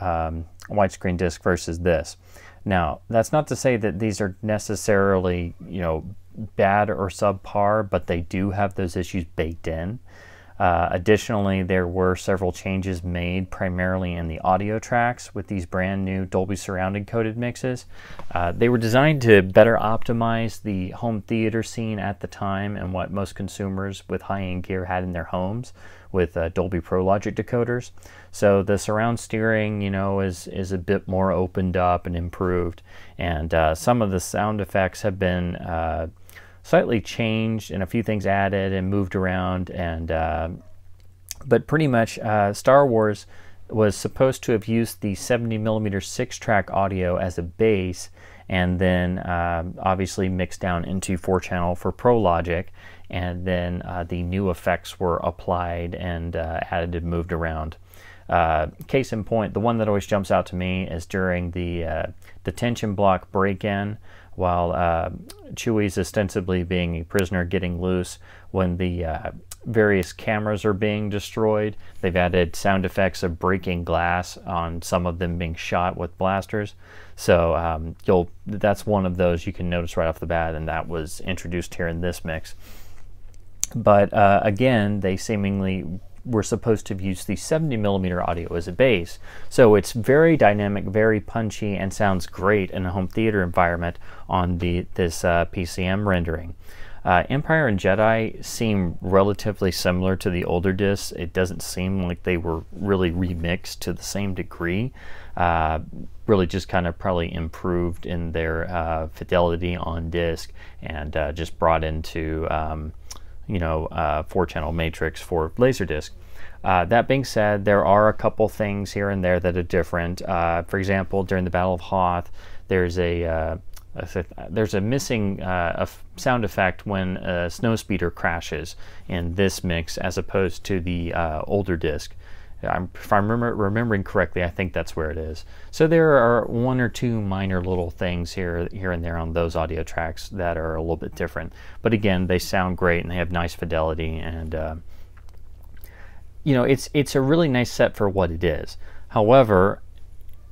widescreen disc versus this. Now, that's not to say that these are necessarily, you know, bad or subpar, but they do have those issues baked in. Additionally, there were several changes made primarily in the audio tracks with these brand new Dolby Surround encoded mixes. They were designed to better optimize the home theater scene at the time and what most consumers with high-end gear had in their homes with Dolby Pro Logic decoders. So the surround steering, you know, is a bit more opened up and improved, and some of the sound effects have been slightly changed and a few things added and moved around, and but pretty much Star Wars was supposed to have used the 70mm 6-track audio as a base and then obviously mixed down into 4-channel for Pro Logic, and then the new effects were applied and added and moved around. Case in point, the one that always jumps out to me is during the detention block break-in, while Chewie's ostensibly being a prisoner getting loose. When the various cameras are being destroyed, they've added sound effects of breaking glass on some of them being shot with blasters. So that's one of those you can notice right off the bat, and that was introduced here in this mix. But again, they seemingly were supposed to use the 70mm audio as a base, so it's very dynamic, very punchy, and sounds great in a home theater environment on this PCM rendering. Empire and Jedi seem relatively similar to the older discs. It doesn't seem like they were really remixed to the same degree, really just kind of probably improved in their fidelity on disc and just brought into 4-channel matrix for Laserdisc. That being said, there are a couple things here and there that are different. For example, during the Battle of Hoth, there's a missing sound effect when a snowspeeder crashes in this mix as opposed to the older disc. If I'm remembering correctly, I think that's where it is. So there are one or two minor little things here and there on those audio tracks that are a little bit different. But again, they sound great and they have nice fidelity, and you know, it's a really nice set for what it is. However,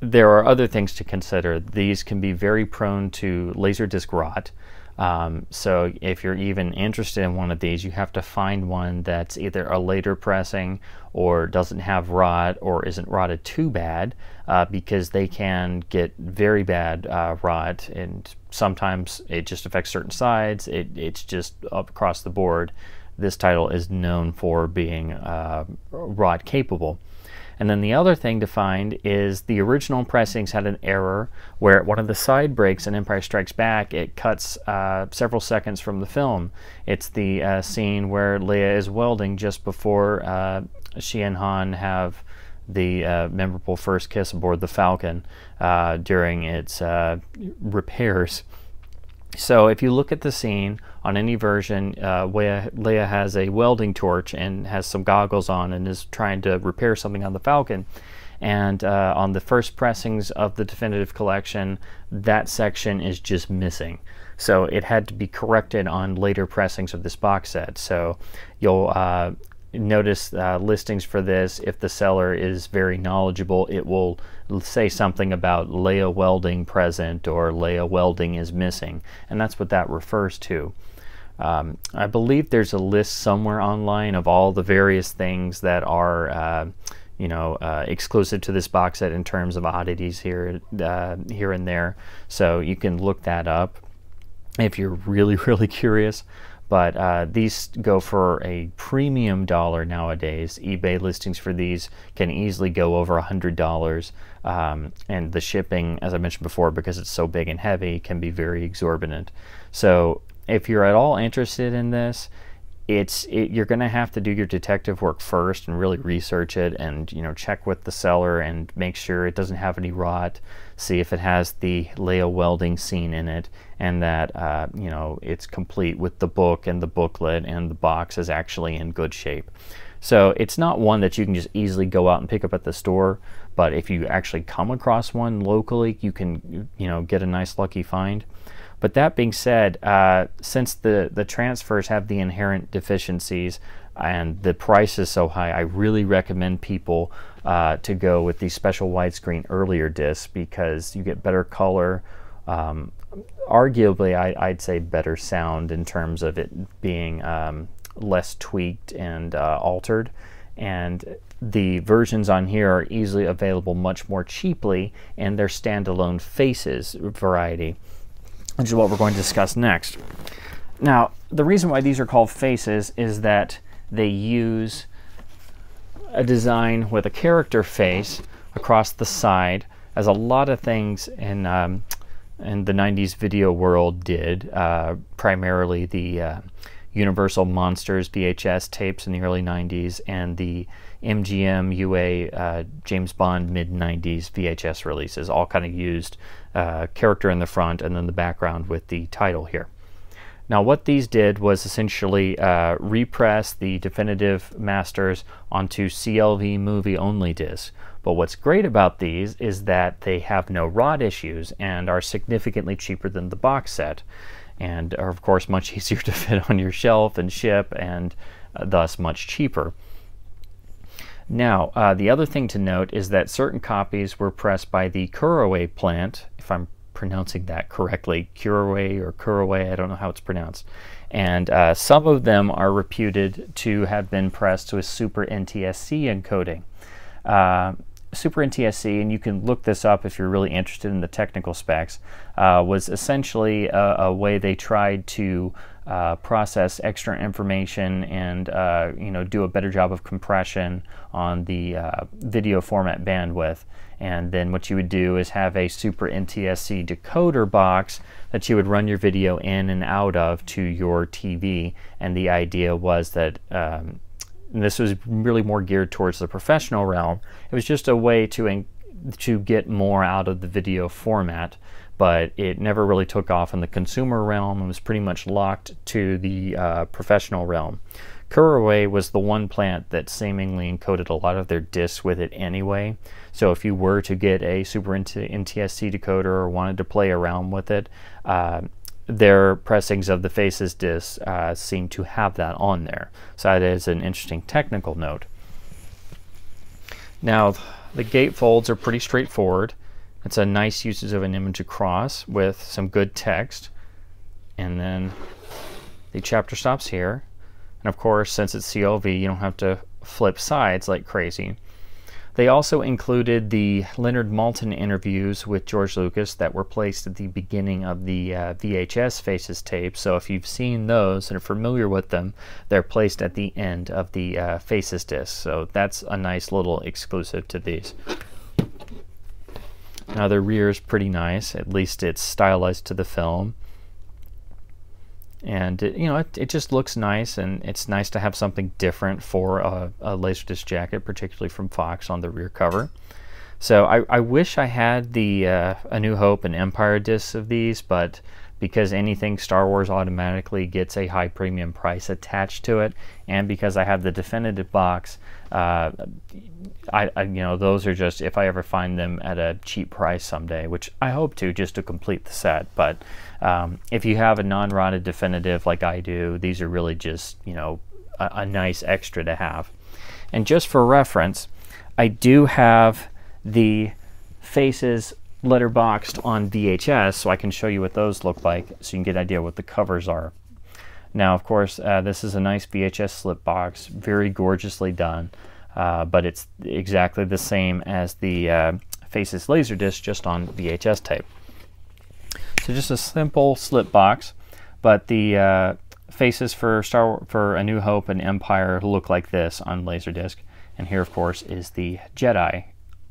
there are other things to consider. These can be very prone to laser disc rot. So if you're even interested in one of these, you have to find one that's either a later pressing or doesn't have rot or isn't rotted too bad, because they can get very bad rot, and sometimes it just affects certain sides. It's just up across the board. This title is known for being rot capable. And then the other thing to find is the original pressings had an error where one of the side breaks in Empire Strikes Back, it cuts several seconds from the film. It's the scene where Leia is welding just before she and Han have the memorable first kiss aboard the Falcon during its repairs. So if you look at the scene on any version, Leia has a welding torch and has some goggles on and is trying to repair something on the Falcon. And on the first pressings of the Definitive Collection, that section is just missing. So it had to be corrected on later pressings of this box set. So you'll notice listings for this. If the seller is very knowledgeable, it will say something about Leia welding present or Leia welding is missing, and that's what that refers to. I believe there's a list somewhere online of all the various things that are exclusive to this box set in terms of oddities here and there, so you can look that up if you're really curious. But these go for a premium dollar nowadays. eBay listings for these can easily go over $100, and the shipping, as I mentioned before, because it's so big and heavy, can be very exorbitant. So if you're at all interested in this, you're going to have to do your detective work first and really research it, and check with the seller and make sure it doesn't have any rot. See if it has the Leia welding scene in it, and that it's complete with the book and the booklet, and the box is actually in good shape. So it's not one that you can just easily go out and pick up at the store, but if you actually come across one locally, you can get a nice lucky find. But that being said, since the transfers have the inherent deficiencies and the price is so high, I really recommend people to go with these special widescreen earlier discs, because you get better color, arguably I'd say better sound in terms of it being less tweaked and altered. And the versions on here are easily available much more cheaply in their standalone faces variety, which is what we're going to discuss next. Now, the reason why these are called faces is that they use a design with a character face across the side, as a lot of things in the 90s video world did, primarily the Universal Monsters VHS tapes in the early 90s and the MGM UA James Bond mid-90s VHS releases all kind of used character in the front and then the background with the title here. Now what these did was essentially repress the definitive masters onto CLV movie only discs. But what's great about these is that they have no rot issues and are significantly cheaper than the box set, and are of course much easier to fit on your shelf and ship, and thus much cheaper. Now the other thing to note is that certain copies were pressed by the Kuroe plant, if I'm pronouncing that correctly, Kuroe or Kuroe, I don't know how it's pronounced, and some of them are reputed to have been pressed to a Super NTSC encoding. Super NTSC, and you can look this up if you're really interested in the technical specs, was essentially a way they tried to process extra information and do a better job of compression on the video format bandwidth. And then what you would do is have a Super NTSC decoder box that you would run your video in and out of to your TV, and the idea was that this was really more geared towards the professional realm. It was just a way to get more out of the video format, but it never really took off in the consumer realm and was pretty much locked to the professional realm. Kuroe was the one plant that seemingly encoded a lot of their discs with it anyway, so if you were to get a Super NTSC decoder or wanted to play around with it, their pressings of the faces discs seem to have that on there. So that is an interesting technical note. Now the gatefolds are pretty straightforward. It's a nice usage of an image across with some good text. And then the chapter stops here. And of course, since it's CLV, you don't have to flip sides like crazy. They also included the Leonard Maltin interviews with George Lucas that were placed at the beginning of the VHS Faces tape. So if you've seen those and are familiar with them, they're placed at the end of the Faces disc. So that's a nice little exclusive to these. Now the rear is pretty nice. At least it's stylized to the film. And you know, it just looks nice, and it's nice to have something different for a Laserdisc jacket, particularly from Fox, on the rear cover. So I wish I had the A New Hope and Empire discs of these, but because anything Star Wars automatically gets a high premium price attached to it, and because I have the definitive box, you know, those are just, if I ever find them at a cheap price someday, which I hope to, just to complete the set. But if you have a non-rotted definitive like I do, these are really just, you know, a nice extra to have. And just for reference, I do have the Faces letterboxed on VHS, so I can show you what those look like, so you can get an idea what the covers are. Now, of course, this is a nice VHS slip box, very gorgeously done, but it's exactly the same as the Faces Laserdisc, just on VHS tape. So just a simple slip box, but the Faces for A New Hope and Empire look like this on Laserdisc, and here, of course, is the Jedi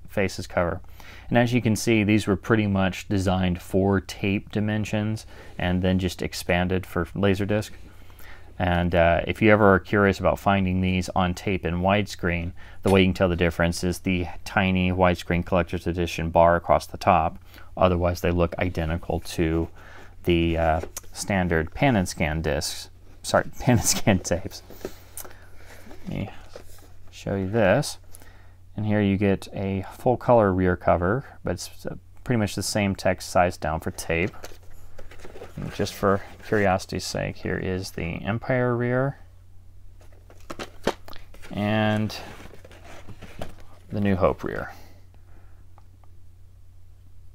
Faces cover. And as you can see, these were pretty much designed for tape dimensions and then just expanded for Laserdisc. And if you ever are curious about finding these on tape in widescreen, the way you can tell the difference is the tiny widescreen collector's edition bar across the top. Otherwise, they look identical to the standard pan and scan discs. Sorry, pan and scan tapes. Let me show you this. And here you get a full color rear cover, but it's pretty much the same text size down for tape. And just for curiosity's sake, here is the Empire rear and the New Hope rear.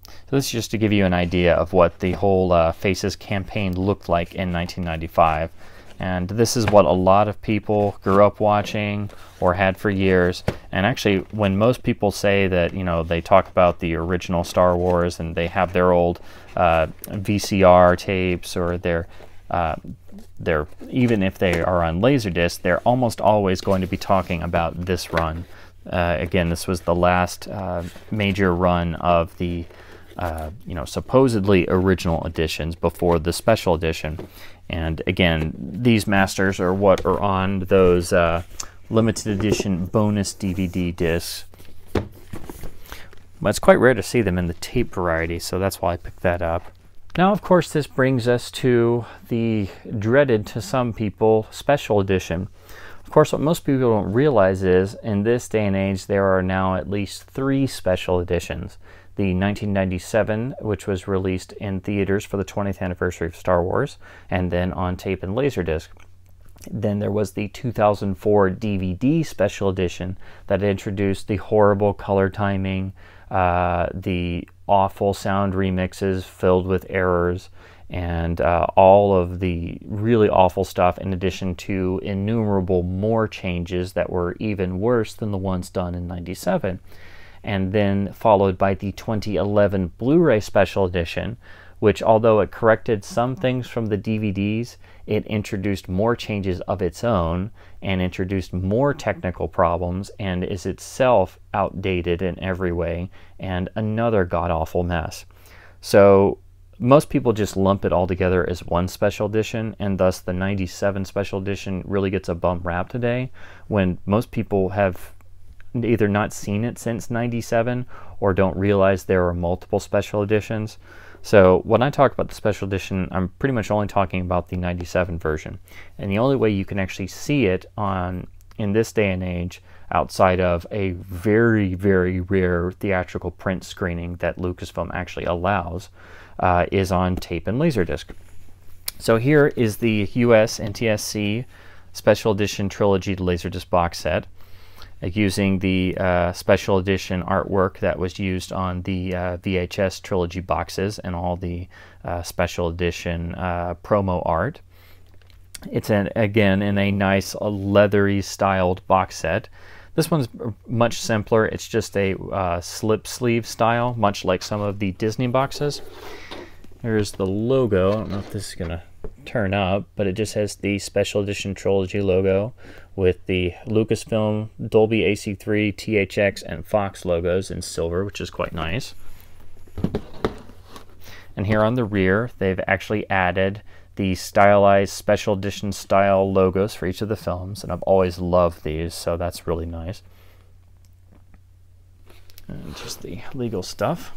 So this is just to give you an idea of what the whole Faces campaign looked like in 1995. And this is what a lot of people grew up watching or had for years. And actually, when most people say that, you know, they talk about the original Star Wars and they have their old VCR tapes or their even if they are on Laserdisc, they're almost always going to be talking about this run. Again, this was the last major run of the you know, supposedly original editions before the special edition. And again, these masters are what are on those limited edition bonus DVD discs. But it's quite rare to see them in the tape variety, so that's why I picked that up. Now, of course, this brings us to the dreaded, to some people, special edition. Of course, what most people don't realize is, in this day and age, there are now at least 3 special editions. The 1997, which was released in theaters for the 20th anniversary of Star Wars, and then on tape and Laserdisc. Then there was the 2004 DVD special edition that introduced the horrible color timing, the awful sound remixes filled with errors, and all of the really awful stuff, in addition to innumerable more changes that were even worse than the ones done in 97. And then followed by the 2011 Blu-ray Special Edition, which, although it corrected some things from the DVDs, it introduced more changes of its own and introduced more technical problems and is itself outdated in every way, and another god-awful mess. So most people just lump it all together as one special edition, and thus the 97 special edition really gets a bum rap today, when most people have either not seen it since 97 or don't realize there are multiple special editions. So when I talk about the special edition, I'm pretty much only talking about the 97 version. And the only way you can actually see it on in this day and age, outside of a very, very rare theatrical print screening that Lucasfilm actually allows, is on tape and Laserdisc. So here is the US NTSC Special Edition Trilogy Laserdisc box set. like using the special edition artwork that was used on the VHS trilogy boxes and all the special edition promo art. It's again in a nice leathery styled box set. This one's much simpler. It's just a slip sleeve style, much like some of the Disney boxes. There's the logo. I don't know if this is gonna turn up, but it just has the special edition trilogy logo with the Lucasfilm, Dolby AC3, THX, and Fox logos in silver, which is quite nice. And here on the rear, they've actually added the stylized special edition style logos for each of the films, and I've always loved these, so that's really nice. And just the legal stuff.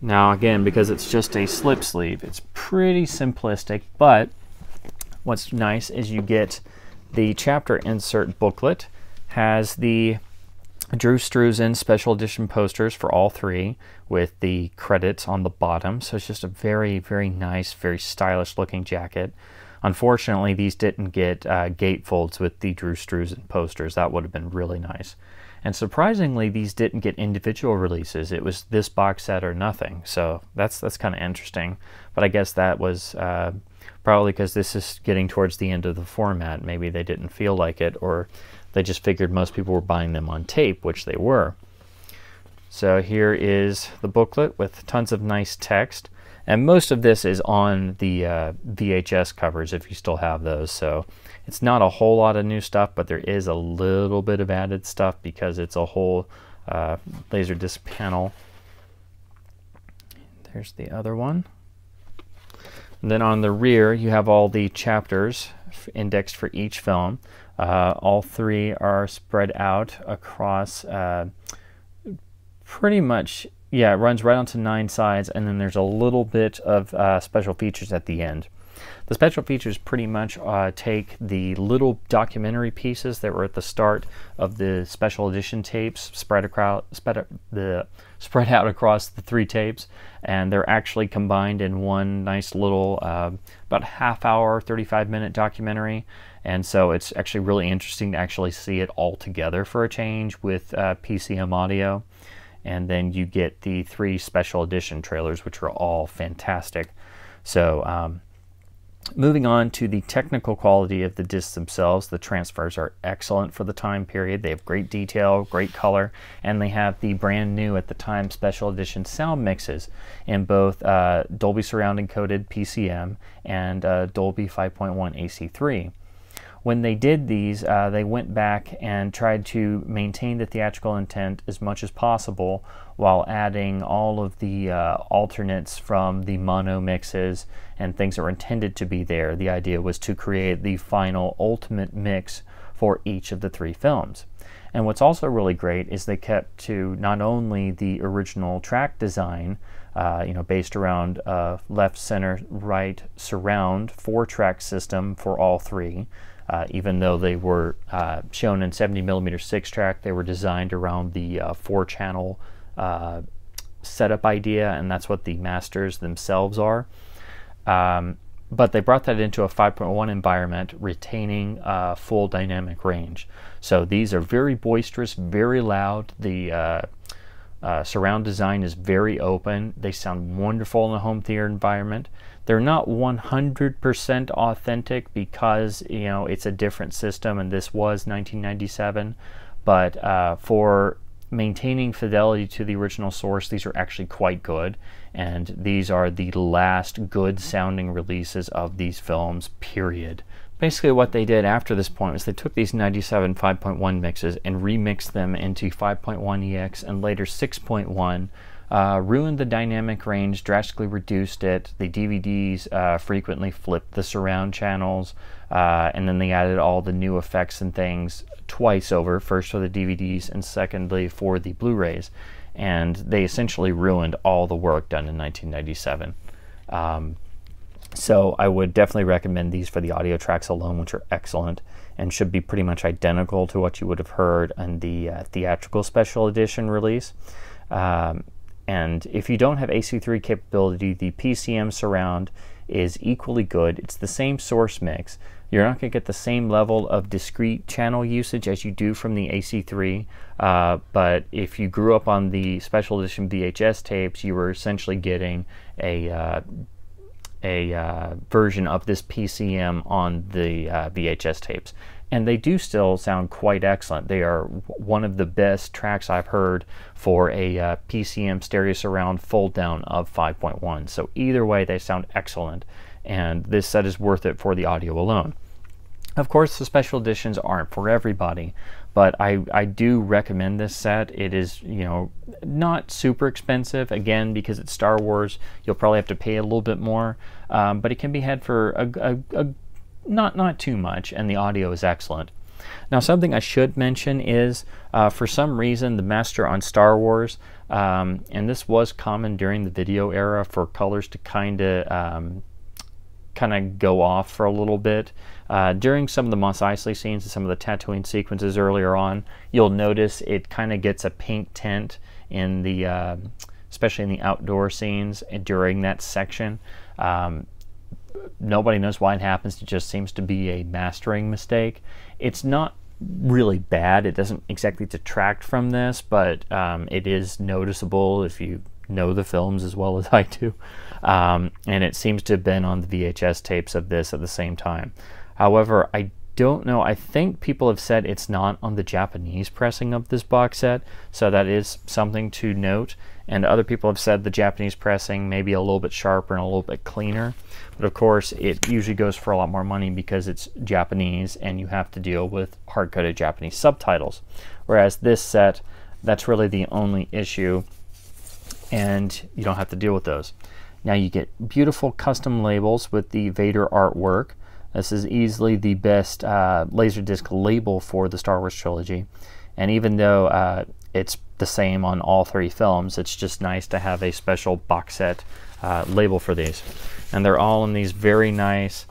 Now again, because it's just a slip sleeve, it's pretty simplistic, but what's nice is you get the chapter insert booklet, has the Drew Struzan special edition posters for all three with the credits on the bottom. So it's just a very, very nice, very stylish looking jacket. Unfortunately, these didn't get gatefolds with the Drew Struzan posters. That would have been really nice. And surprisingly, these didn't get individual releases. It was this box set or nothing. So that's kind of interesting. But I guess that was probably because this is getting towards the end of the format. Maybe they didn't feel like it, or they just figured most people were buying them on tape, which they were. So here is the booklet with tons of nice text. And most of this is on the VHS covers, if you still have those. So it's not a whole lot of new stuff, but there is a little bit of added stuff because it's a whole Laserdisc panel. There's the other one. And then on the rear, you have all the chapters indexed for each film. All three are spread out across pretty much, yeah, it runs right onto 9 sides, and then there's a little bit of special features at the end. The special features pretty much take the little documentary pieces that were at the start of the special edition tapes, spread out across the 3 tapes, and they're actually combined in one nice little about half-hour, 35-minute documentary. And so it's actually really interesting to actually see it all together for a change with PCM audio. And then you get the 3 special edition trailers, which are all fantastic. So moving on to the technical quality of the discs themselves, the transfers are excellent for the time period. They have great detail, great color, and they have the brand new at the time special edition sound mixes in both Dolby Surround encoded PCM and Dolby 5.1 AC3. When they did these, they went back and tried to maintain the theatrical intent as much as possible while adding all of the alternates from the mono mixes and things that were intended to be there. The idea was to create the final ultimate mix for each of the 3 films. And what's also really great is they kept to not only the original track design, based around left, center, right, surround, 4-track system for all 3, even though they were shown in 70mm 6-track, they were designed around the 4-channel setup idea, and that's what the masters themselves are. But they brought that into a 5.1 environment, retaining full dynamic range. So these are very boisterous, very loud. The surround design is very open. They sound wonderful in a home theater environment. They're not 100% authentic because, it's a different system, and this was 1997. But for maintaining fidelity to the original source, these are actually quite good. And these are the last good sounding releases of these films, period. Basically what they did after this point was they took these 97 5.1 mixes and remixed them into 5.1 EX and later 6.1, ruined the dynamic range, drastically reduced it. The DVDs frequently flipped the surround channels, and then they added all the new effects and things twice over, first for the DVDs and secondly for the Blu-rays. And they essentially ruined all the work done in 1997. So I would definitely recommend these for the audio tracks alone, which are excellent and should be pretty much identical to what you would have heard on the theatrical special edition release. And if you don't have AC3 capability, the PCM surround is equally good. It's the same source mix, You're not going to get the same level of discrete channel usage as you do from the AC3, but if you grew up on the special edition VHS tapes, you were essentially getting a version of this PCM on the VHS tapes. And they do still sound quite excellent. They are one of the best tracks I've heard for a PCM stereo surround fold down of 5.1. So either way, they sound excellent. And this set is worth it for the audio alone. Of course, the special editions aren't for everybody, but I do recommend this set. It is, you know, not super expensive. Again, because it's Star Wars, you'll probably have to pay a little bit more, but it can be had for not too much, and the audio is excellent. Now, something I should mention is, for some reason, the master on Star Wars, and this was common during the video era for colors to kind of go off for a little bit. During some of the Mos Eisley scenes and some of the Tatooine sequences earlier on, you'll notice it kind of gets a pink tint in the, especially in the outdoor scenes and during that section. Nobody knows why it happens. It just seems to be a mastering mistake. It's not really bad. It doesn't exactly detract from this, but it is noticeable if you know the films as well as I do, and it seems to have been on the VHS tapes of this at the same time. However, I don't know, I think people have said it's not on the Japanese pressing of this box set, so that is something to note. And other people have said the Japanese pressing may be a little bit sharper and a little bit cleaner, but of course it usually goes for a lot more money because it's Japanese and you have to deal with hard-coded Japanese subtitles, whereas this set, that's really the only issue, and you don't have to deal with those. Now you get beautiful custom labels with the Vader artwork. This is easily the best LaserDisc label for the Star Wars trilogy, and even though it's the same on all three films, it's just nice to have a special box set label for these. And they're all in these very nice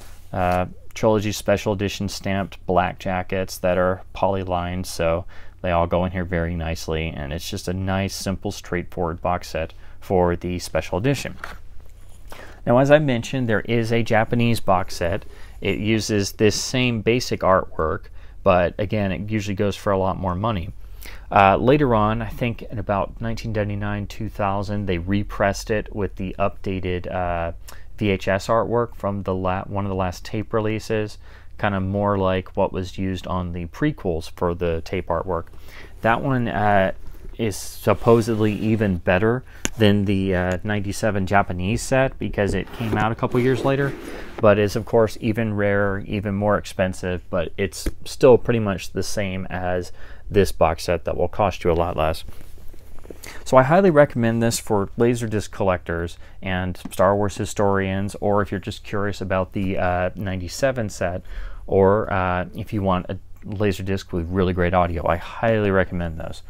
trilogy special edition stamped black jackets that are polylined, so they all go in here very nicely, and it's just a nice, simple, straightforward box set for the special edition. Now, as I mentioned, there is a Japanese box set. It uses this same basic artwork, but again, it usually goes for a lot more money. Later on, I think in about 1999, 2000, they repressed it with the updated VHS artwork from the one of the last tape releases, kind of more like what was used on the prequels for the tape artwork. That one is supposedly even better than the 97 Japanese set because it came out a couple years later, but is of course even rarer, even more expensive, but it's still pretty much the same as this box set that will cost you a lot less. So I highly recommend this for LaserDisc collectors and Star Wars historians, or if you're just curious about the 97 set, or if you want a LaserDisc with really great audio. I highly recommend those.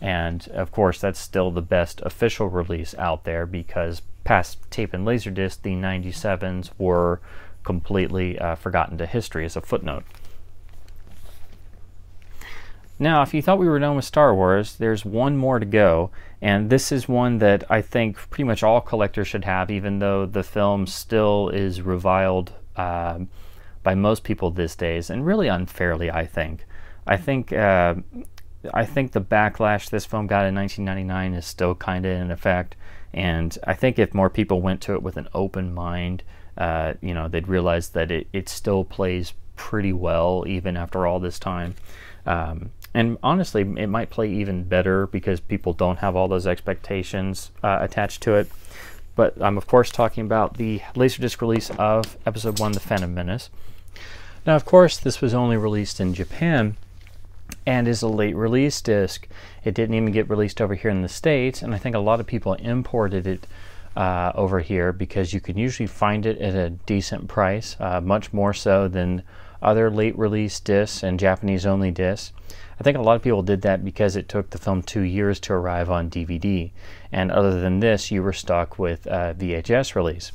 And of course, that's still the best official release out there because past tape and LaserDisc, the 97s were completely forgotten to history as a footnote. Now, if you thought we were done with Star Wars, there's one more to go, and this is one that I think pretty much all collectors should have, even though the film still is reviled by most people these days, and really unfairly, I think. I think the backlash this film got in 1999 is still kind of in effect, and I think if more people went to it with an open mind, you know, they'd realize that it still plays pretty well even after all this time. And honestly, it might play even better because people don't have all those expectations attached to it. But I'm, of course, talking about the LaserDisc release of Episode 1, The Phantom Menace. Now, of course, this was only released in Japan and is a late release disc. It didn't even get released over here in the States, and I think a lot of people imported it over here because you can usually find it at a decent price, much more so than other late release discs and Japanese only discs. I think a lot of people did that because it took the film 2 years to arrive on DVD, and other than this, you were stuck with a VHS release.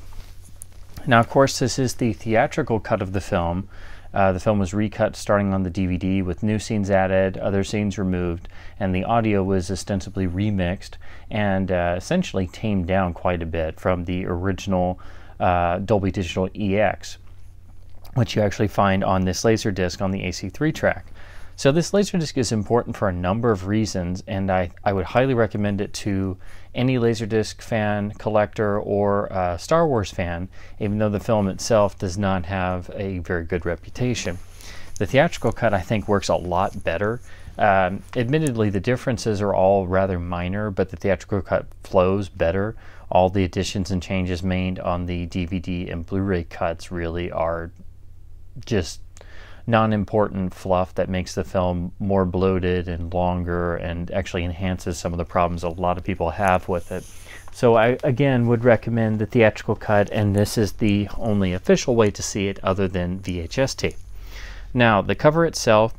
Now, of course, this is the theatrical cut of the film. The film was recut starting on the DVD with new scenes added, other scenes removed, and the audio was ostensibly remixed and essentially tamed down quite a bit from the original Dolby Digital EX. which you actually find on this LaserDisc on the AC3 track. So this LaserDisc is important for a number of reasons, and I would highly recommend it to any LaserDisc fan, collector, or Star Wars fan, even though the film itself does not have a very good reputation. The theatrical cut, I think, works a lot better. Admittedly, the differences are all rather minor, but the theatrical cut flows better. All the additions and changes made on the DVD and Blu-ray cuts really are just non-important fluff that makes the film more bloated and longer and actually enhances some of the problems a lot of people have with it. So I, again, would recommend the theatrical cut, and this is the only official way to see it other than VHS tape. Now, the cover itself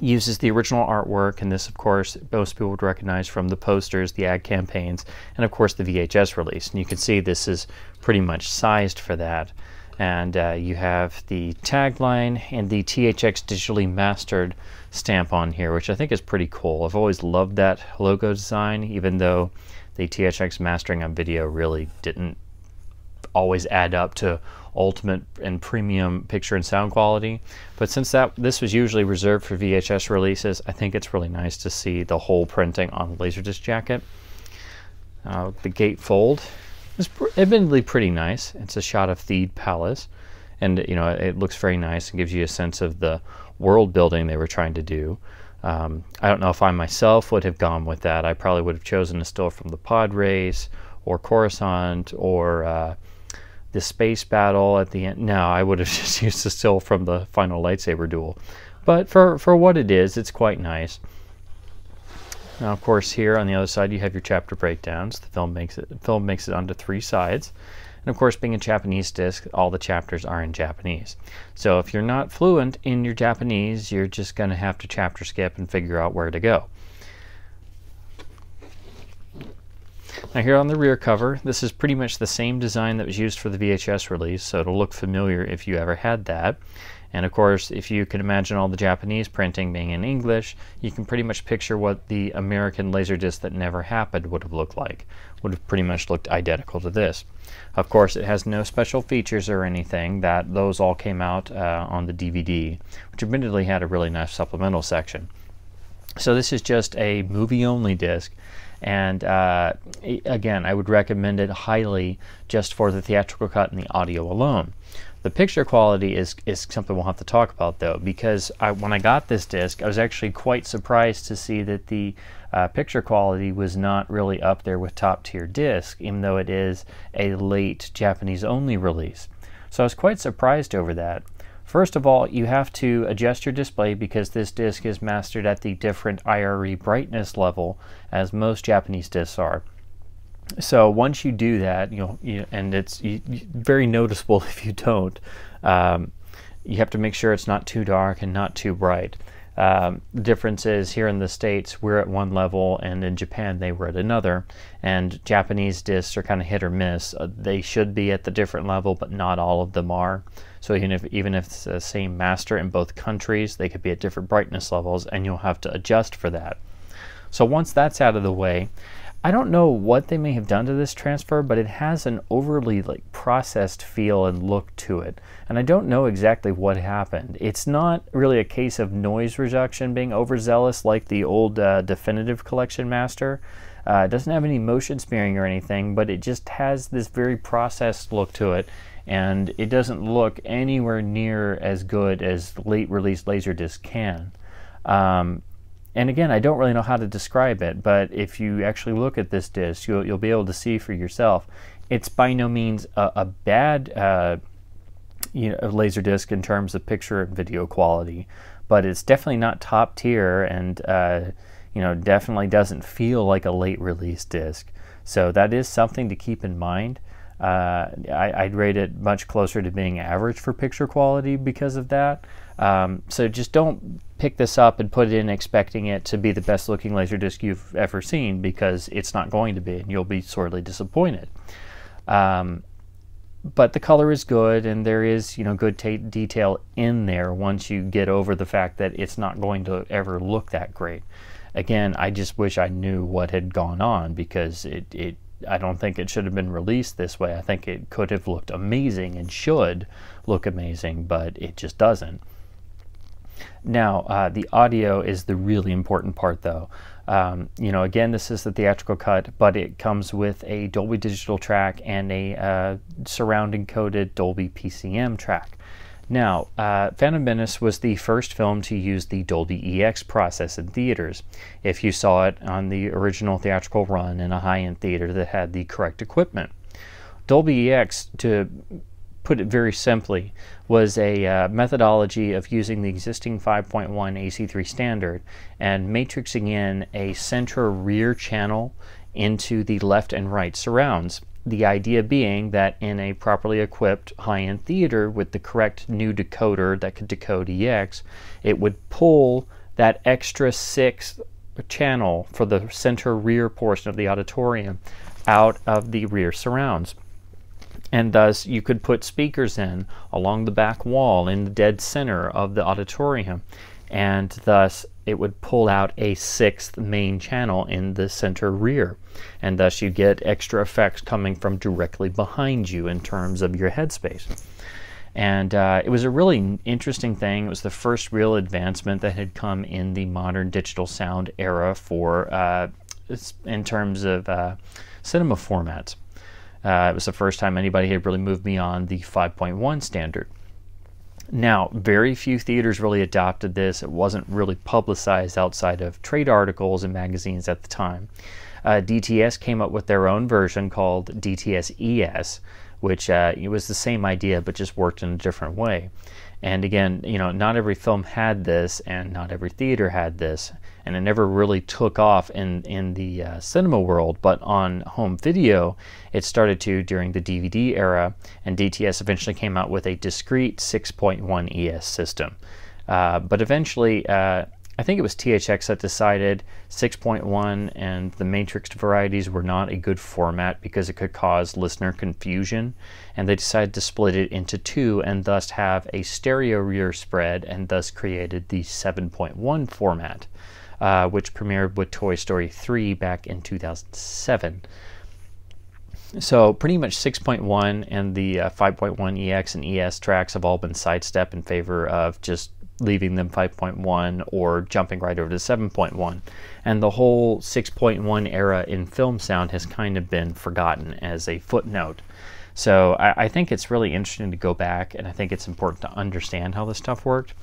uses the original artwork, and this, of course, most people would recognize from the posters, the ad campaigns, and of course the VHS release. And you can see this is pretty much sized for that. And you have the tagline and the THX Digitally Mastered stamp on here, which I think is pretty cool. I've always loved that logo design, even though the THX mastering on video really didn't always add up to ultimate and premium picture and sound quality. But since this was usually reserved for VHS releases, I think it's really nice to see the whole printing on the LaserDisc jacket. The gatefold is admittedly pretty nice. It's a shot of Theed Palace, and you know, it looks very nice and gives you a sense of the world building they were trying to do. I don't know if I myself would have gone with that. I probably would have chosen a still from the pod race or Coruscant or the space battle at the end. No, I would have just used the still from the final lightsaber duel. But for what it is, it's quite nice. Now, of course, here on the other side, you have your chapter breakdowns. The film makes it onto three sides. And of course, being a Japanese disc, all the chapters are in Japanese. So if you're not fluent in your Japanese, you're just going to have to chapter skip and figure out where to go. Now, here on the rear cover, this is pretty much the same design that was used for the VHS release, so it'll look familiar if you ever had that. And of course, if you can imagine all the Japanese printing being in English, you can pretty much picture what the American LaserDisc that never happened would have looked like. Would have pretty much looked identical to this. Of course, it has no special features or anything. That those all came out on the DVD, which admittedly had a really nice supplemental section. So this is just a movie-only disc, and again, I would recommend it highly just for the theatrical cut and the audio alone. The picture quality is something we'll have to talk about, though, because when I got this disc, I was actually quite surprised to see that the picture quality was not really up there with top-tier disc, even though it is a late Japanese-only release. So I was quite surprised over that. First of all, you have to adjust your display because this disc is mastered at the different IRE brightness level, as most Japanese discs are. So once you do that, and it's very noticeable if you don't, you have to make sure it's not too dark and not too bright. The difference is here in the States, we're at one level, and in Japan, they were at another. And Japanese discs are kind of hit or miss. They should be at the different level, but not all of them are. So even if it's the same master in both countries, they could be at different brightness levels, and you'll have to adjust for that. So once that's out of the way, I don't know what they may have done to this transfer, but it has an overly processed feel and look to it. And I don't know exactly what happened. It's not really a case of noise reduction being overzealous like the old Definitive Collection Master. It doesn't have any motion smearing or anything, but it just has this very processed look to it. And it doesn't look anywhere near as good as late release LaserDisc can. And again, I don't really know how to describe it, but if you actually look at this disc, you'll be able to see for yourself. It's by no means a bad LaserDisc in terms of picture and video quality, but it's definitely not top tier, and definitely doesn't feel like a late release disc. So that is something to keep in mind. I'd rate it much closer to being average for picture quality because of that. So just don't pick this up and put it in expecting it to be the best looking LaserDisc you've ever seen, because it's not going to be, and you'll be sorely disappointed. But the color is good, and there is good detail in there once you get over the fact that it's not going to ever look that great. Again, I just wish I knew what had gone on, because it I don't think it should have been released this way. I think it could have looked amazing and should look amazing, but it just doesn't. Now, the audio is the really important part, though. You know, again, this is the theatrical cut, but it comes with a Dolby Digital track and a surround encoded Dolby PCM track. Now, Phantom Menace was the first film to use the Dolby EX process in theaters. If you saw it on the original theatrical run in a high-end theater that had the correct equipment. Dolby EX, to put it very simply, was a methodology of using the existing 5.1 AC3 standard and matrixing in a center rear channel into the left and right surrounds. The idea being that in a properly equipped high-end theater with the correct new decoder that could decode EX, it would pull that extra sixth channel for the center rear portion of the auditorium out of the rear surrounds. And thus you could put speakers in along the back wall in the dead center of the auditorium, and thus it would pull out a sixth main channel in the center rear, and thus you get extra effects coming from directly behind you in terms of your headspace. And it was a really interesting thing. It was the first real advancement that had come in the modern digital sound era for in terms of cinema formats. It was the first time anybody had really moved beyond the 5.1 standard. Now, very few theaters really adopted this. It wasn't really publicized outside of trade articles and magazines at the time. DTS came up with their own version called DTS ES, which it was the same idea but just worked in a different way. And again, you know, not every film had this and not every theater had this, and it never really took off in the cinema world, but on home video it started to during the DVD era, and DTS eventually came out with a discrete 6.1 ES system. But eventually, I think it was THX that decided 6.1 and the matrixed varieties were not a good format because it could cause listener confusion, and they decided to split it into two and thus have a stereo rear spread, and thus created the 7.1 format, which premiered with Toy Story 3 back in 2007. So pretty much 6.1 and the 5.1 EX and ES tracks have all been sidestepped in favor of just leaving them 5.1 or jumping right over to 7.1. And the whole 6.1 era in film sound has kind of been forgotten as a footnote. So I think it's really interesting to go back, and I think it's important to understand how this stuff worked.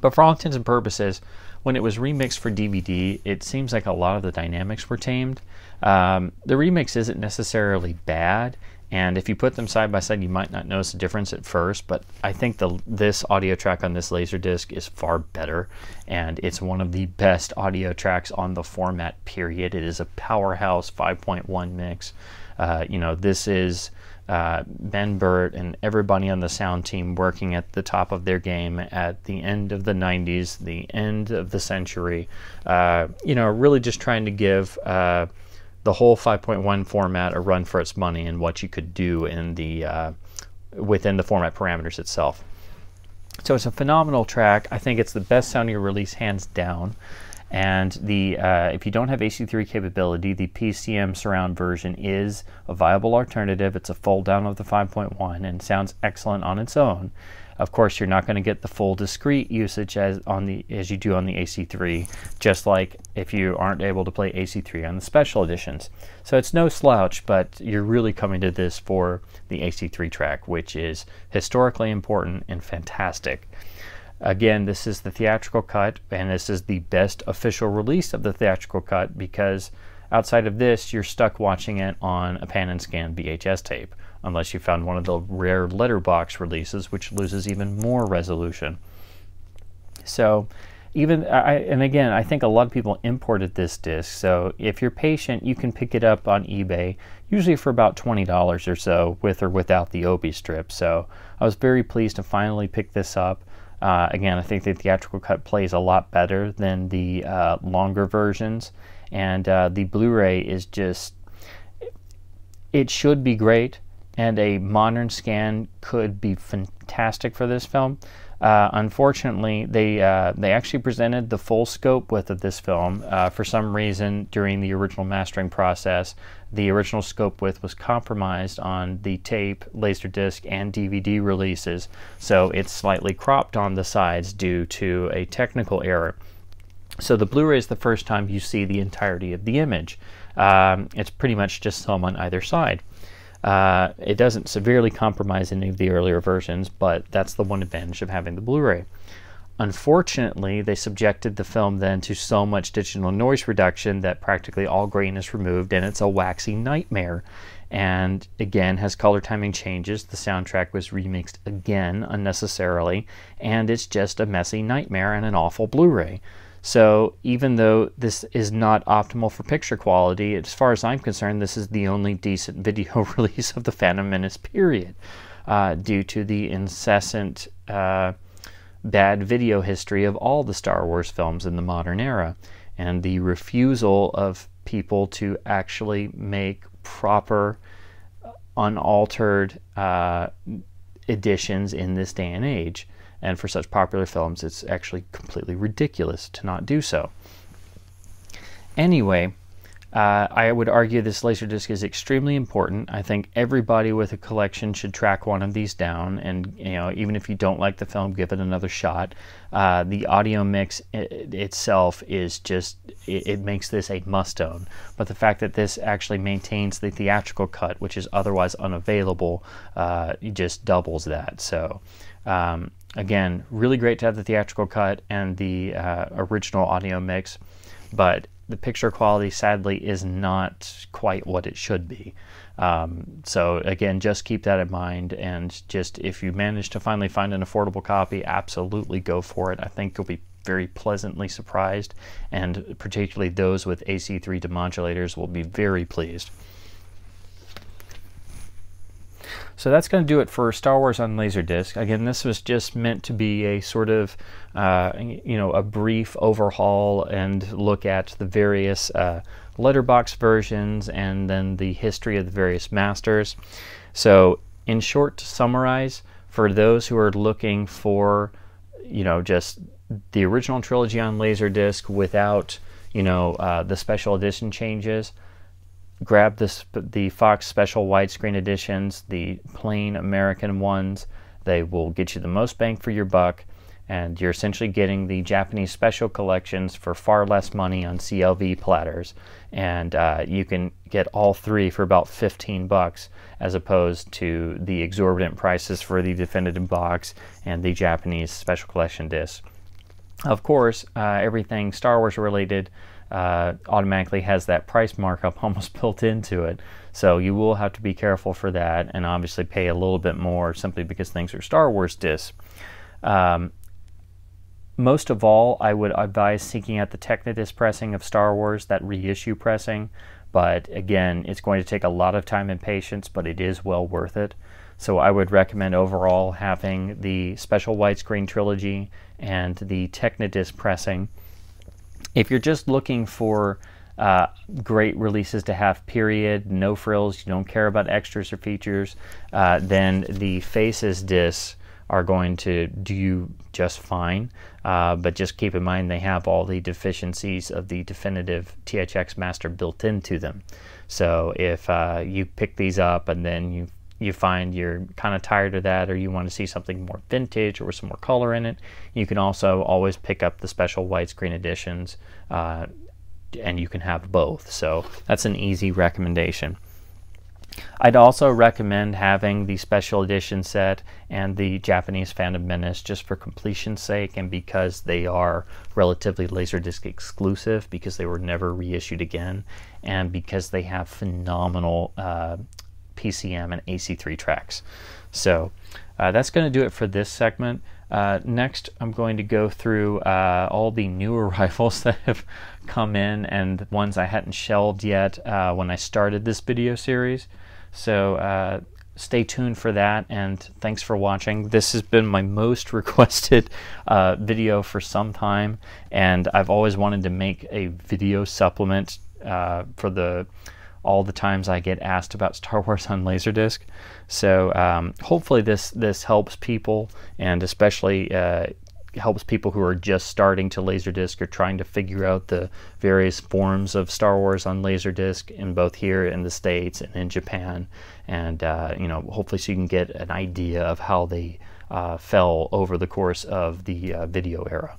But for all intents and purposes, when it was remixed for DVD, it seems like a lot of the dynamics were tamed. The remix isn't necessarily bad, and if you put them side by side, you might not notice the difference at first, but I think this audio track on this Laserdisc is far better, and it's one of the best audio tracks on the format, period. It is a powerhouse 5.1 mix. You know, this is Ben Burtt and everybody on the sound team working at the top of their game at the end of the 90s, the end of the century. You know, really just trying to give the whole 5.1 format a run for its money and what you could do in the within the format parameters itself. So it's a phenomenal track. I think it's the best sounding release hands down. And the if you don't have AC3 capability, the PCM surround version is a viable alternative. It's a fold down of the 5.1 and sounds excellent on its own. Of course, you're not going to get the full discrete usage as you do on the AC3, just like if you aren't able to play AC3 on the special editions. So it's no slouch, but you're really coming to this for the AC3 track, which is historically important and fantastic. Again, this is the theatrical cut, and this is the best official release of the theatrical cut, because outside of this, you're stuck watching it on a pan and scan VHS tape, unless you found one of the rare letterbox releases, which loses even more resolution. So and again, I think a lot of people imported this disc, so if you're patient, you can pick it up on eBay, usually for about $20 or so, with or without the Obie strip. So I was very pleased to finally pick this up. Again, I think the theatrical cut plays a lot better than the longer versions, and the Blu-ray is just, it should be great, and a modern scan could be fantastic for this film. Unfortunately, they actually presented the full scope width of this film. For some reason, during the original mastering process, the original scope width was compromised on the tape, Laserdisc, and DVD releases, so it's slightly cropped on the sides due to a technical error. So the Blu-ray is the first time you see the entirety of the image. It's pretty much just some on either side. It doesn't severely compromise any of the earlier versions, but that's the one advantage of having the Blu-ray. Unfortunately, they subjected the film then to so much digital noise reduction that practically all grain is removed, and it's a waxy nightmare. And again, has color timing changes, the soundtrack was remixed again unnecessarily, and it's just a messy nightmare and an awful Blu-ray. So even though this is not optimal for picture quality, as far as I'm concerned, this is the only decent video release of The Phantom Menace, period, due to the incessant bad video history of all the Star Wars films in the modern era, and the refusal of people to actually make proper, unaltered editions in this day and age. And for such popular films, it's actually completely ridiculous to not do so. Anyway, I would argue this Laserdisc is extremely important. I think everybody with a collection should track one of these down, and even if you don't like the film, give it another shot. The audio mix itself is just, it makes this a must-own. But the fact that this actually maintains the theatrical cut, which is otherwise unavailable, just doubles that. So. Again, really great to have the theatrical cut and the original audio mix, but the picture quality sadly is not quite what it should be. So again, just keep that in mind, and just if you manage to finally find an affordable copy, absolutely go for it. I think you'll be very pleasantly surprised, and particularly those with AC3 demodulators will be very pleased. So that's going to do it for Star Wars on Laserdisc. Again, this was just meant to be a sort of, a brief overhaul and look at the various letterbox versions and then the history of the various masters. So in short, to summarize, for those who are looking for, just the original trilogy on Laserdisc without, the special edition changes, grab the Fox Special widescreen editions, the plain American ones. They will get you the most bang for your buck, and you're essentially getting the Japanese special collections for far less money on CLV platters. And you can get all three for about 15 bucks, as opposed to the exorbitant prices for the definitive box and the Japanese special collection disc. Of course, everything Star Wars related automatically has that price markup almost built into it, so you will have to be careful for that, and obviously pay a little bit more simply because things are Star Wars discs. Most of all, I would advise seeking out the Technodisc pressing of Star Wars, that reissue pressing, but again, it's going to take a lot of time and patience, but it is well worth it. So I would recommend overall having the special widescreen trilogy and the Technodisc pressing. If you're just looking for great releases to have, period, no frills, you don't care about extras or features, then the Faces discs are going to do you just fine. But just keep in mind they have all the deficiencies of the definitive THX master built into them. So if you pick these up and then you find you're kind of tired of that, or you want to see something more vintage or some more color in it, you can also always pick up the special widescreen editions, and you can have both. So that's an easy recommendation. I'd also recommend having the special edition set and the Japanese Phantom Menace just for completion's sake, and because they are relatively Laserdisc exclusive, because they were never reissued again, and because they have phenomenal PCM and AC3 tracks. So that's going to do it for this segment. Next, I'm going to go through all the new arrivals that have come in and ones I hadn't shelved yet when I started this video series. So stay tuned for that, and thanks for watching. This has been my most requested video for some time, and I've always wanted to make a video supplement for the all the times I get asked about Star Wars on Laserdisc. So hopefully this helps people, and especially helps people who are just starting to Laserdisc or trying to figure out the various forms of Star Wars on Laserdisc, in both here in the States and in Japan. And you know, hopefully so you can get an idea of how they fell over the course of the video era.